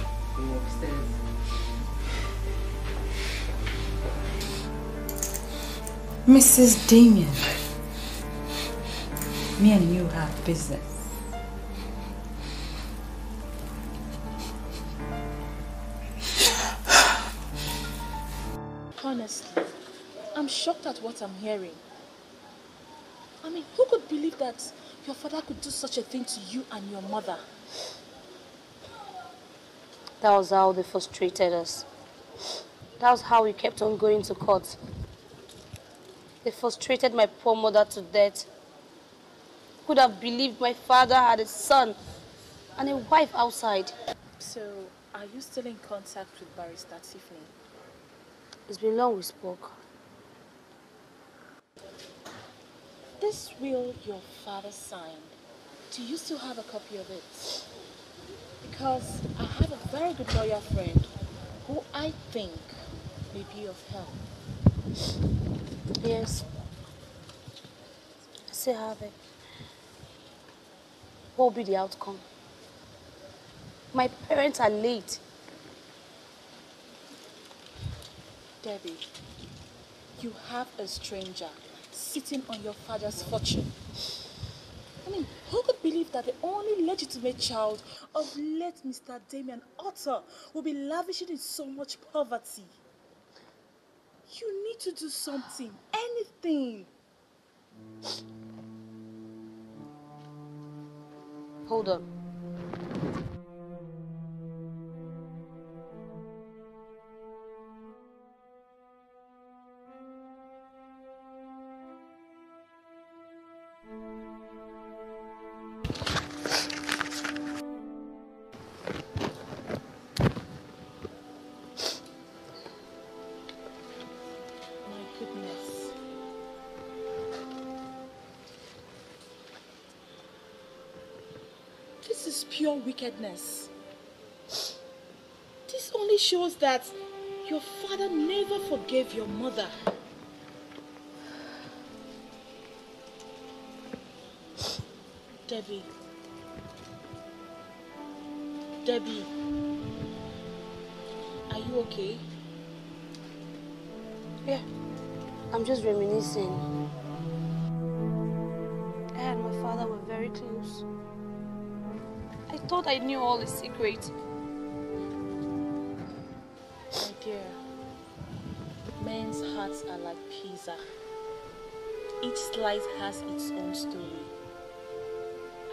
Mrs. Damien, me and you have business. Honestly, I'm shocked at what I'm hearing. I mean, who could believe that your father could do such a thing to you and your mother? That was how they frustrated us. That was how we kept on going to court. They frustrated my poor mother to death. Could have believed my father had a son and a wife outside. So, are you still in contact with Barrister Tiffany? It's been long we spoke. This will your father signed. Do you still have a copy of it? Because I have a very good lawyer friend who I think may be of help. Yes, see her back, what will be the outcome? My parents are late. Debbie, you have a stranger sitting on your father's fortune. I mean, who could believe that the only legitimate child of late Mr. Damien Otter will be lavishing in so much poverty? You need to do something, anything. Hold on. Wickedness. This only shows that your father never forgave your mother. Debbie. Debbie. Are you okay? Yeah. I'm just reminiscing. I and my father were very close. I thought I knew all his secrets. My dear, men's hearts are like pizza. Each slice has its own story.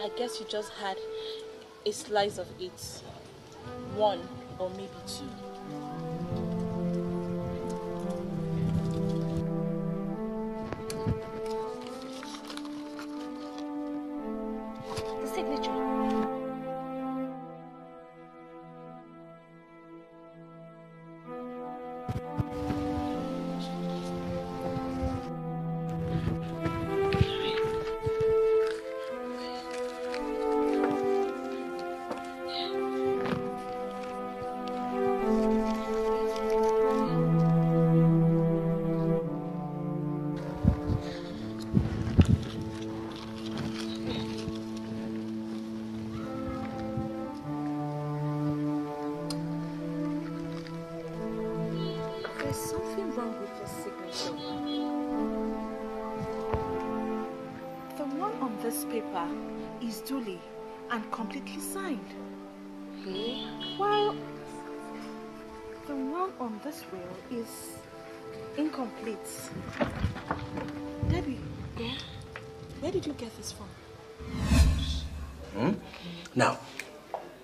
I guess you just had a slice of it. One or maybe two.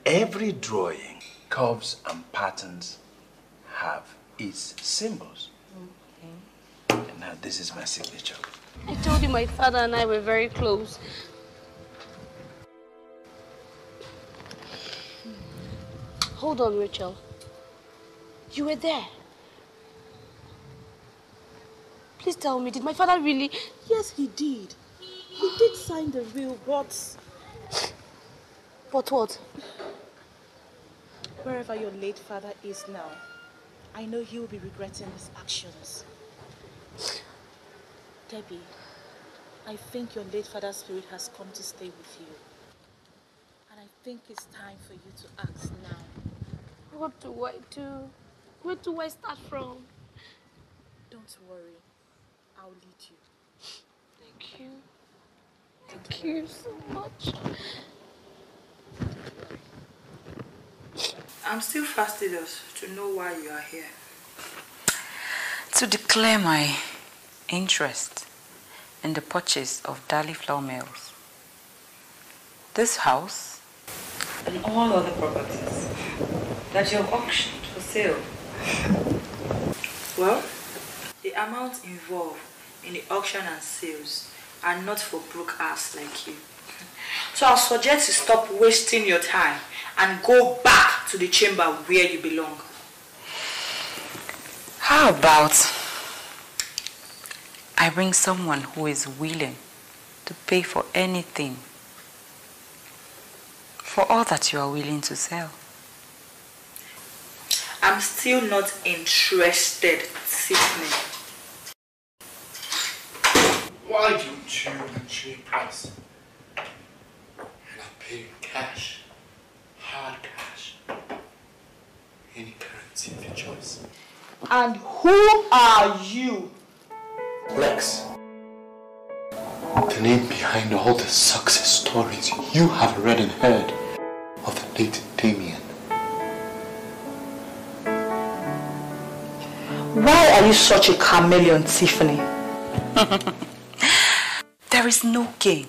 Every drawing, curves and patterns have its symbols. Okay. And now this is my signature. I told you my father and I were very close. Hold on, Rachel. You were there. Please tell me, did my father really... Yes, he did. He did sign the will, but... But what? Wherever your late father is now, I know he will be regretting his actions. Debbie, I think your late father's spirit has come to stay with you. And I think it's time for you to act now. What do I do? Where do I start from? Don't worry. I'll lead you. Thank you. Thank you so much. I'm still fastidious to know why you are here. To declare my interest in the purchase of Dali Flow Mills, this house, and all other properties that you have auctioned for sale. Well, the amounts involved in the auction and sales are not for broke ass like you. So I suggest you stop wasting your time and go back to the chamber where you belong. How about I bring someone who is willing to pay for anything, for all that you are willing to sell? I'm still not interested, Tiffany. Why don't Chew price. And I paid in cash, hard cash, any currency of your choice. And who are you? Lex. The name behind all the success stories you have read and heard of the late Damien. Why are you such a chameleon, Tiffany? There is no gain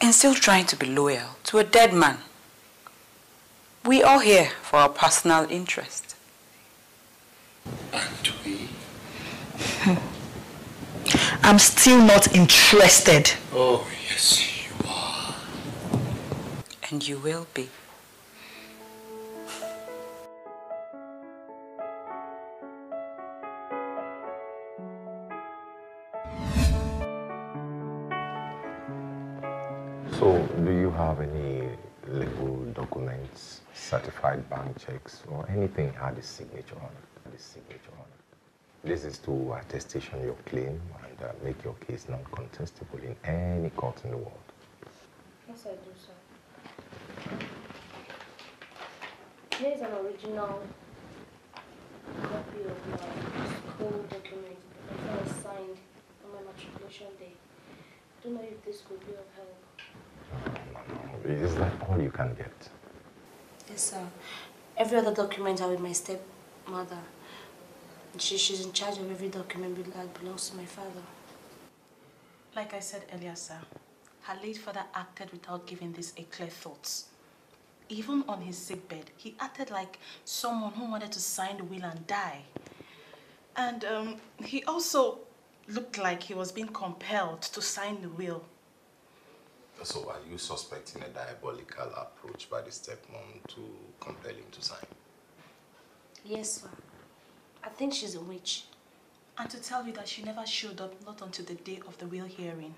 in still trying to be loyal to a dead man. We are here for our personal interest. And we? I'm still not interested. Oh, yes, you are. And you will be. So, do you have any legal documents, certified bank checks, or anything had a signature on it? This is to attestation your claim and make your case non-contestable in any court in the world. Yes, I do, sir. Here is an original copy of my school document that I signed on my matriculation day. I don't know if this could be of help. No. Is that all you can get? Yes, sir. Every other document I have with my stepmother. She's in charge of every document that belongs to my father. Like I said earlier, sir, her late father acted without giving this a clear thought. Even on his sickbed, he acted like someone who wanted to sign the will and die. And he also looked like he was being compelled to sign the will. So are you suspecting a diabolical approach by the stepmom to compel him to sign? Yes, sir. I think she's a witch. And to tell you that she never showed up, not until the day of the will hearing.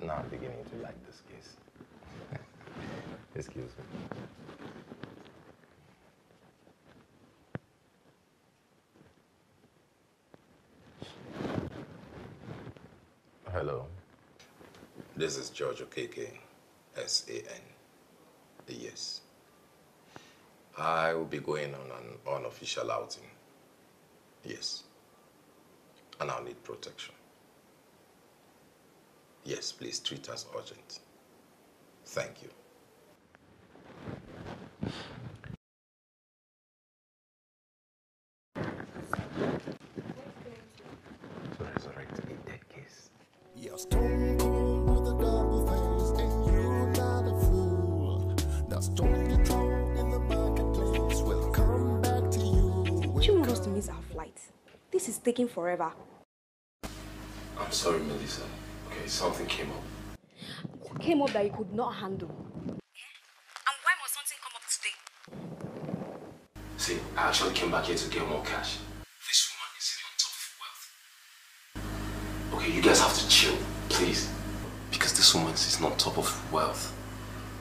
Now I'm beginning to like this case. Excuse me. Hello. This is George Okereke, S.A.N. Yes. I will be going on an unofficial outing. Yes. And I'll need protection. Yes, please treat as urgent. Thank you. To resurrect a dead case. Yes. This is taking forever. I'm sorry, Melissa. Okay, something came up. What came up that you could not handle? And why must something come up today? See, I actually came back here to get more cash. This woman is sitting on top of wealth. Okay, you guys have to chill, please. Because this woman is not top of wealth.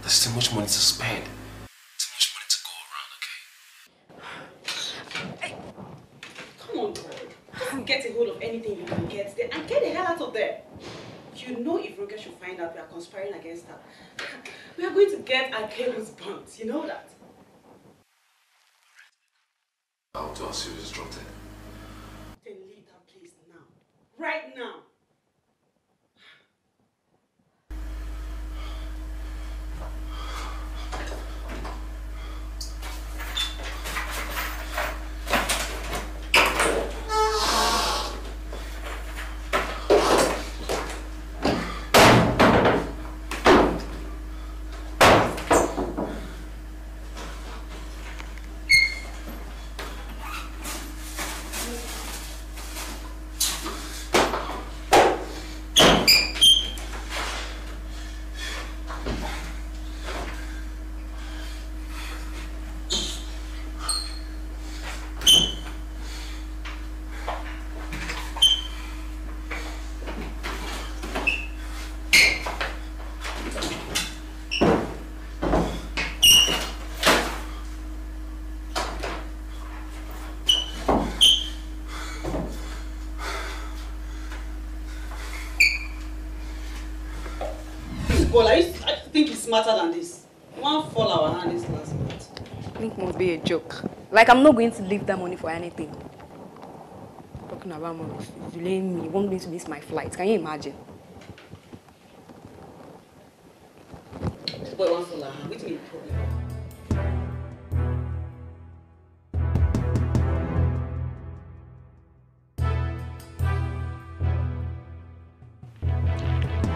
There's too much money to spend. Get a hold of anything you can get there and get the hell out of there. You know, if Ronke should find out we are conspiring against her, we are going to get our cables burnt. You know that? I'll do a serious drop dead. Then leave that place now. Right now. football. I think he's smarter than this. One fall our hand this last month. I think it must be a joke. Like, I'm not going to leave that money for anything. Talking about money, delaying me, won't going to miss my flight. Can you imagine? This boy wants to laugh. Wait a minute.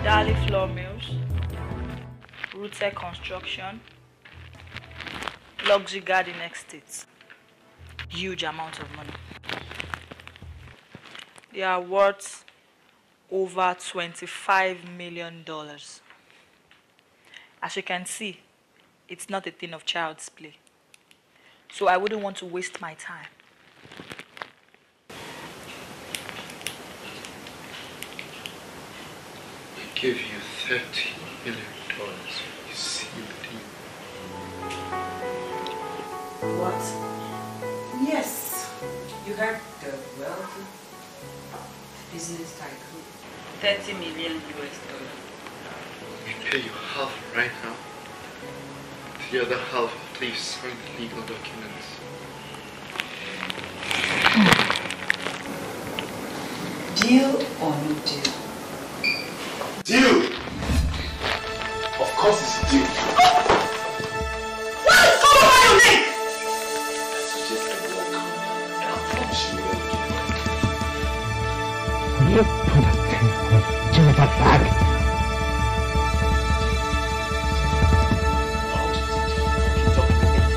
Dali Flow Mills, Rooted Construction, Luxury Garden Estates. Huge amount of money. They are worth over $25 million. As you can see, it's not a thing of child's play. So I wouldn't want to waste my time. I give you $30 million for your CBD. What? Yes. You heard the wealthy business tycoon. $30 million. We pay you half right now. The other half, please sign the legal documents. Deal or no deal? Deal! Of course it's deal. What is going on your neck? That's just a block. And I promise you will. Will you put that thing on? Give me that bag.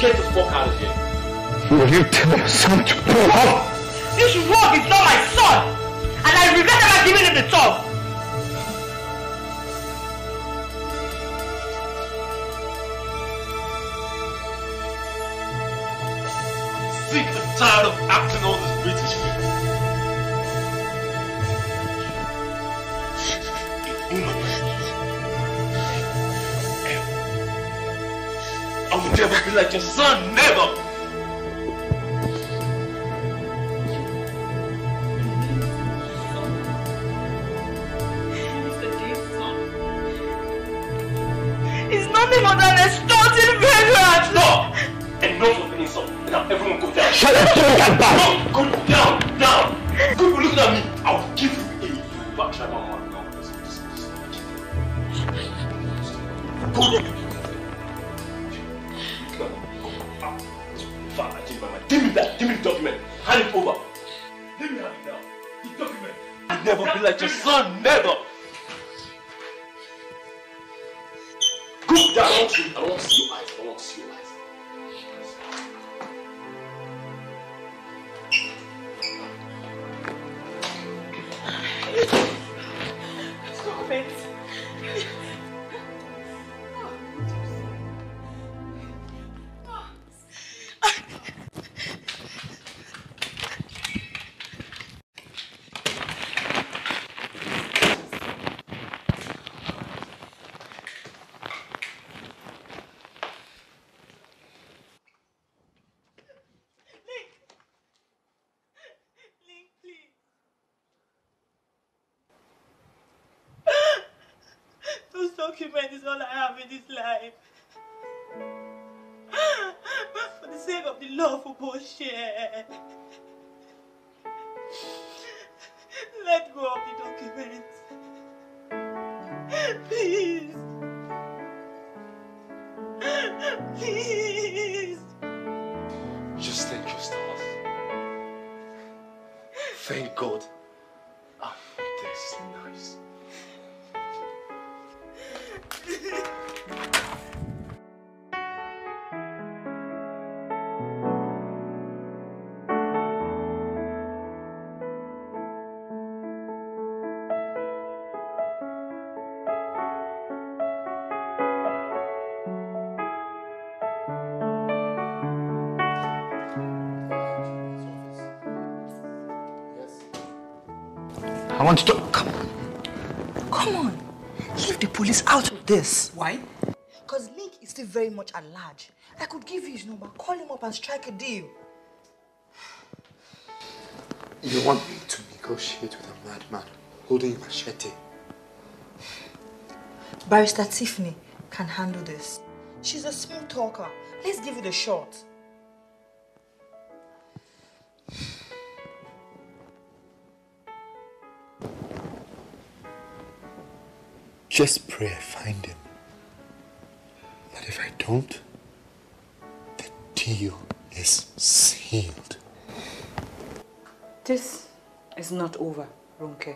Get the fuck out of here. Will you tell your son to pull up? This rogue is not my son! And I regret never giving him the job! Sick and tired of acting all this British shit. A woman. I would never be like your son, never! Shut up, don't get back! No, go down, down! Go look at me! I will give you a back shot on my mouth. Go look at me! Give me the document! Hand it over! Let me have it now! The document! I'll never be like your son, never! Go down! I want to see your eyes, I want to see your eyes. Document is all I have in this life. For the sake of the love we both share, let go of the documents, please. Please. Just thank your stars. Thank God. Ah, this is nice. I want you to come on, leave the police out of this. Why? Because Link is still very much at large. I could give you his number, call him up and strike a deal. You want me to negotiate with a madman holding a machete? Barrister Tiffany can handle this. She's a smooth talker. Let's give it a shot. Just pray I find him. But if I don't, the deal is sealed. This is not over, Ronke.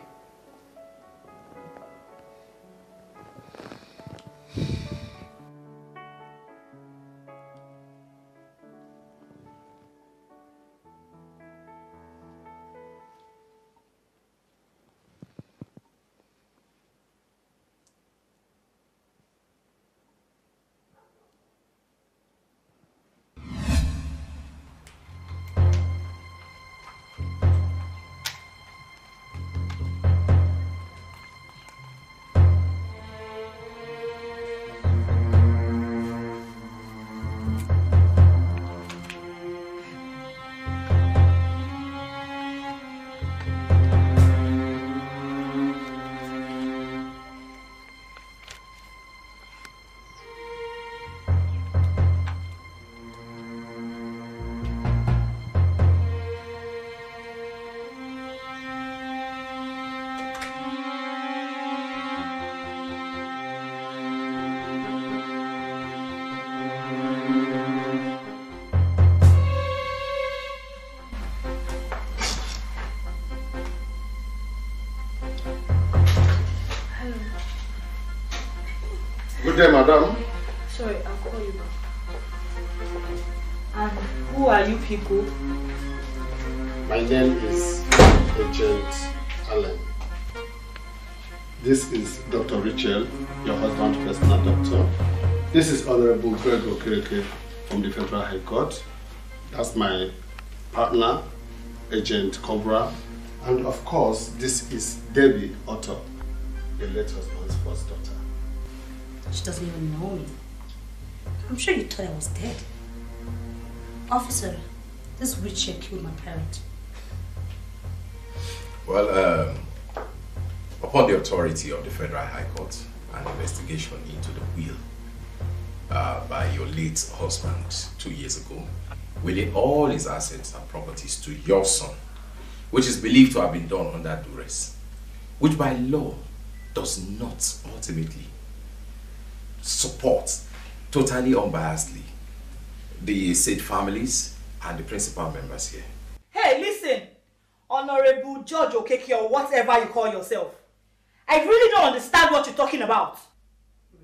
Good day, madam. Sorry, I'll call you back. And who are you people? My name is Agent Allen. This is Dr. Rachel, your husband's personal doctor. This is Honourable Greg Okereke from the Federal High Court. That's my partner, Agent Cobra. And of course, this is Debbie Otter, the late husband's first daughter. She doesn't even know me. I'm sure you thought I was dead. Officer, this witch killed my parent. Well, upon the authority of the Federal High Court, an investigation into the will by your late husband 2 years ago, willing all his assets and properties to your son, which is believed to have been done under duress, which by law does not ultimately support totally unbiasedly the said families and the principal members here. Hey, listen, Honorable Judge Okereke or whatever you call yourself. I really don't understand what you're talking about.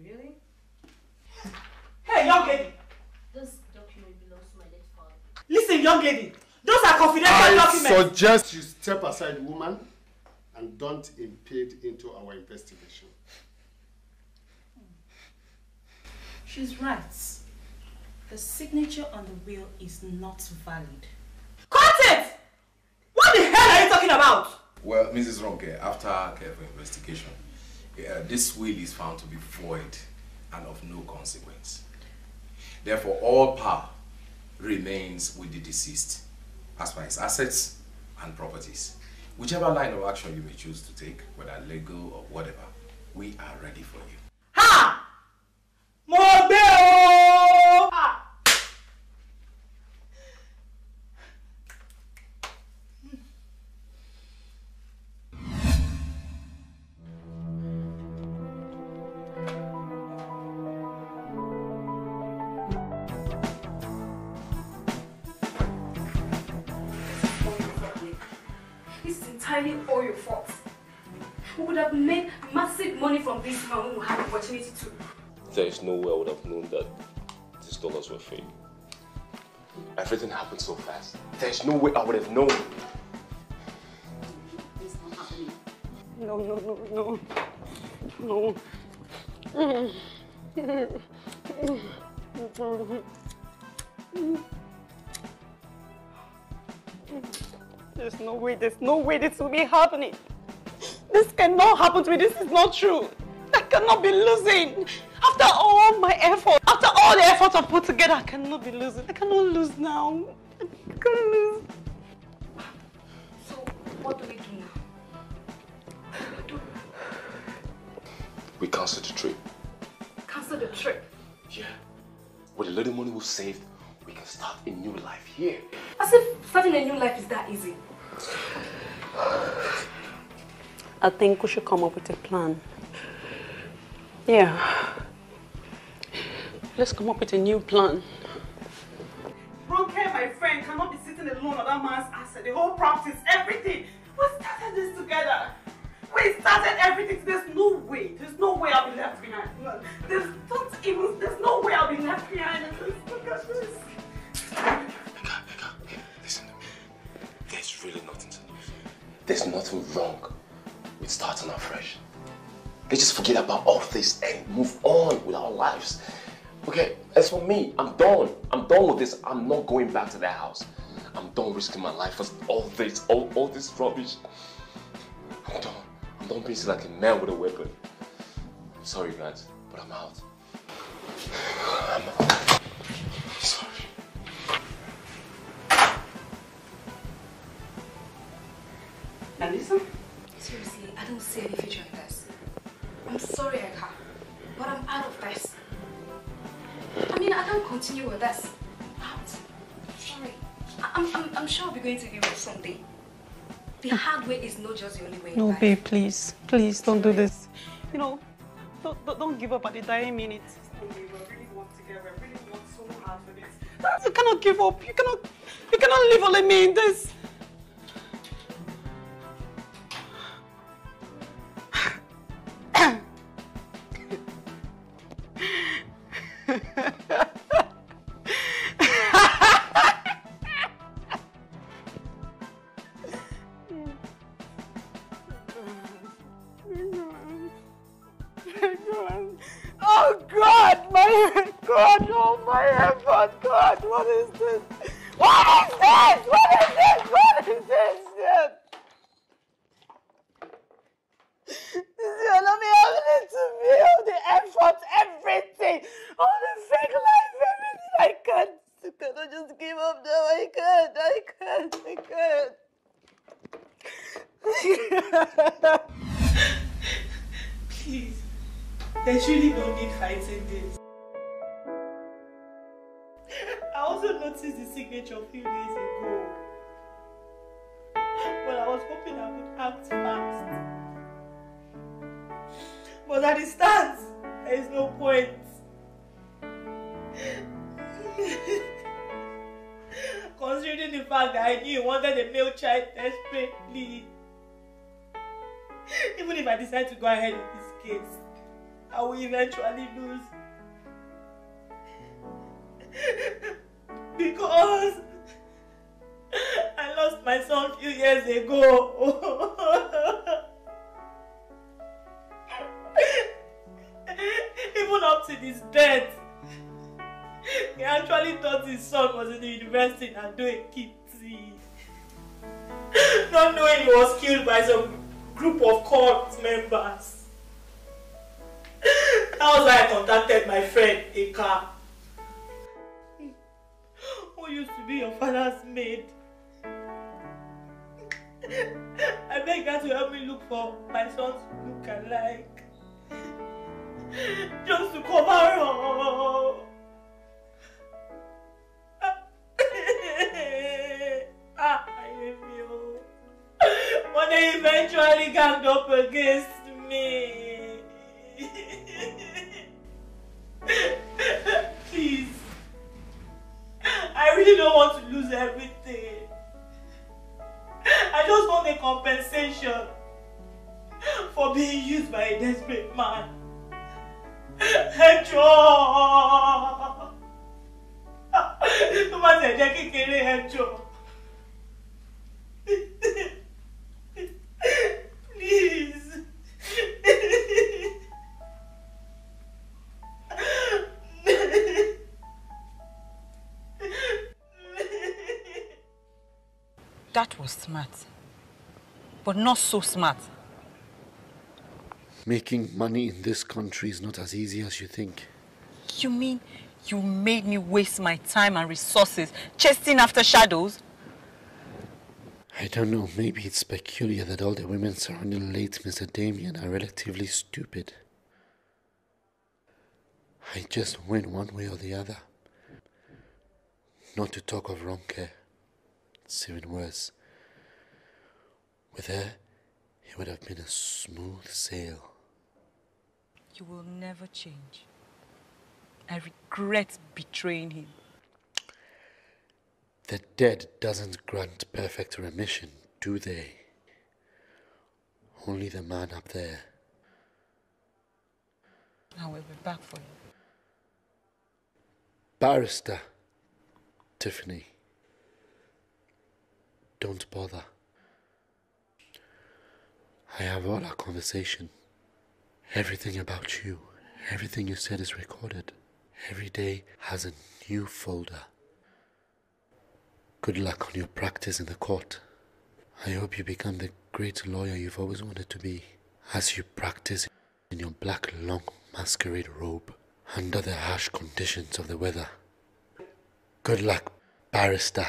Really? Hey, young lady. This document belongs to my late father. Listen, young lady, those are confidential documents. I suggest you step aside, woman, and don't impede into our investigation. She's right. The signature on the will is not valid. Cut it! What the hell are you talking about? Well, Mrs. Ronke, after careful investigation, this will is found to be void and of no consequence. Therefore, all power remains with the deceased as far as assets and properties. Whichever line of action you may choose to take, whether legal or whatever, we are ready for you. Ha! It's entirely all your fault. We would have made massive money from this man who had the opportunity to. There is no way I would have known that these dollars were fake. Everything happened so fast. There is no way I would have known. It's not happening. No. There's no way this will be happening. This cannot happen to me. This is not true. I cannot be losing. After all my effort, after all the efforts I put together, I cannot be losing. I cannot lose now. I can't lose. So, what do we do now? we cancelled the trip. Cancelled the trip? Yeah. With the little money we've saved, we can start a new life here. As if starting a new life is that easy. I think we should come up with a plan. Yeah. Let's come up with a new plan. Ronke, my friend, cannot be sitting alone on that man's asset. The whole practice, everything. We started this together. We started everything. There's no way. There's no way I'll be left behind. There's no way I'll be left behind. Look at this. Eka, listen to me. There's really nothing to lose. There's nothing wrong with starting afresh. Let's just forget about all this and move on with our lives. Okay, as for me, I'm done. I'm done with this. I'm not going back to that house. I'm done risking my life for all this rubbish. I'm done. I'm done being like a man with a weapon. I'm sorry, guys, but I'm out. I'm out. Sorry. Now listen. Seriously, I don't see any future in this. I'm sorry, Eka, but I'm out of this. I mean, I can't continue with this. Out. Sorry. I'm sure I'll be going to give up someday. The hard way is not just the only way. No, babe, please. Please, don't do this. You know, don't give up at the dying minute. I really work together. I really work so hard for this. You cannot give up. You cannot live only me in this. Go ahead with this case. I will eventually lose. Because I lost my son a few years ago. Even up to his death, he actually thought his son was in the university in Ado-Ekiti. Not knowing he was killed by some group of court members. That was why I contacted my friend Eka, who used to be your father's maid. I begged her to help me look for my son's look-alike, just to cover her. I love you. But they eventually ganged up against me. Please. I really don't want to lose everything. I just want a compensation for being used by a desperate man. Hedro! Nobody Jackie can't hedro. Please. That was smart, but not so smart. Making money in this country is not as easy as you think. You mean you made me waste my time and resources chasing after shadows? I don't know, maybe it's peculiar that all the women surrounding late Mr. Damien are relatively stupid. I just went one way or the other. Not to talk of Ronke. It's even worse. With her, it would have been a smooth sail. You will never change. I regret betraying him. The dead doesn't grant perfect remission, do they? Only the man up there. I will be back for you. Barrister Tiffany, don't bother. I have all our conversation. Everything about you, everything you said is recorded. Every day has a new folder. Good luck on your practice in the court. I hope you become the great lawyer you've always wanted to be, as you practice in your black long masquerade robe, under the harsh conditions of the weather. Good luck, barrister.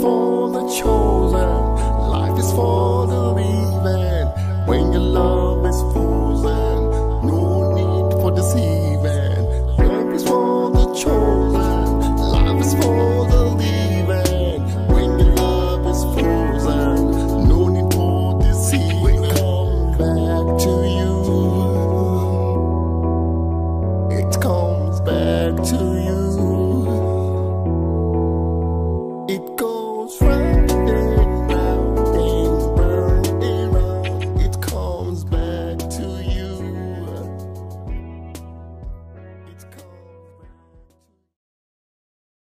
For the chosen, life is for the living. When you love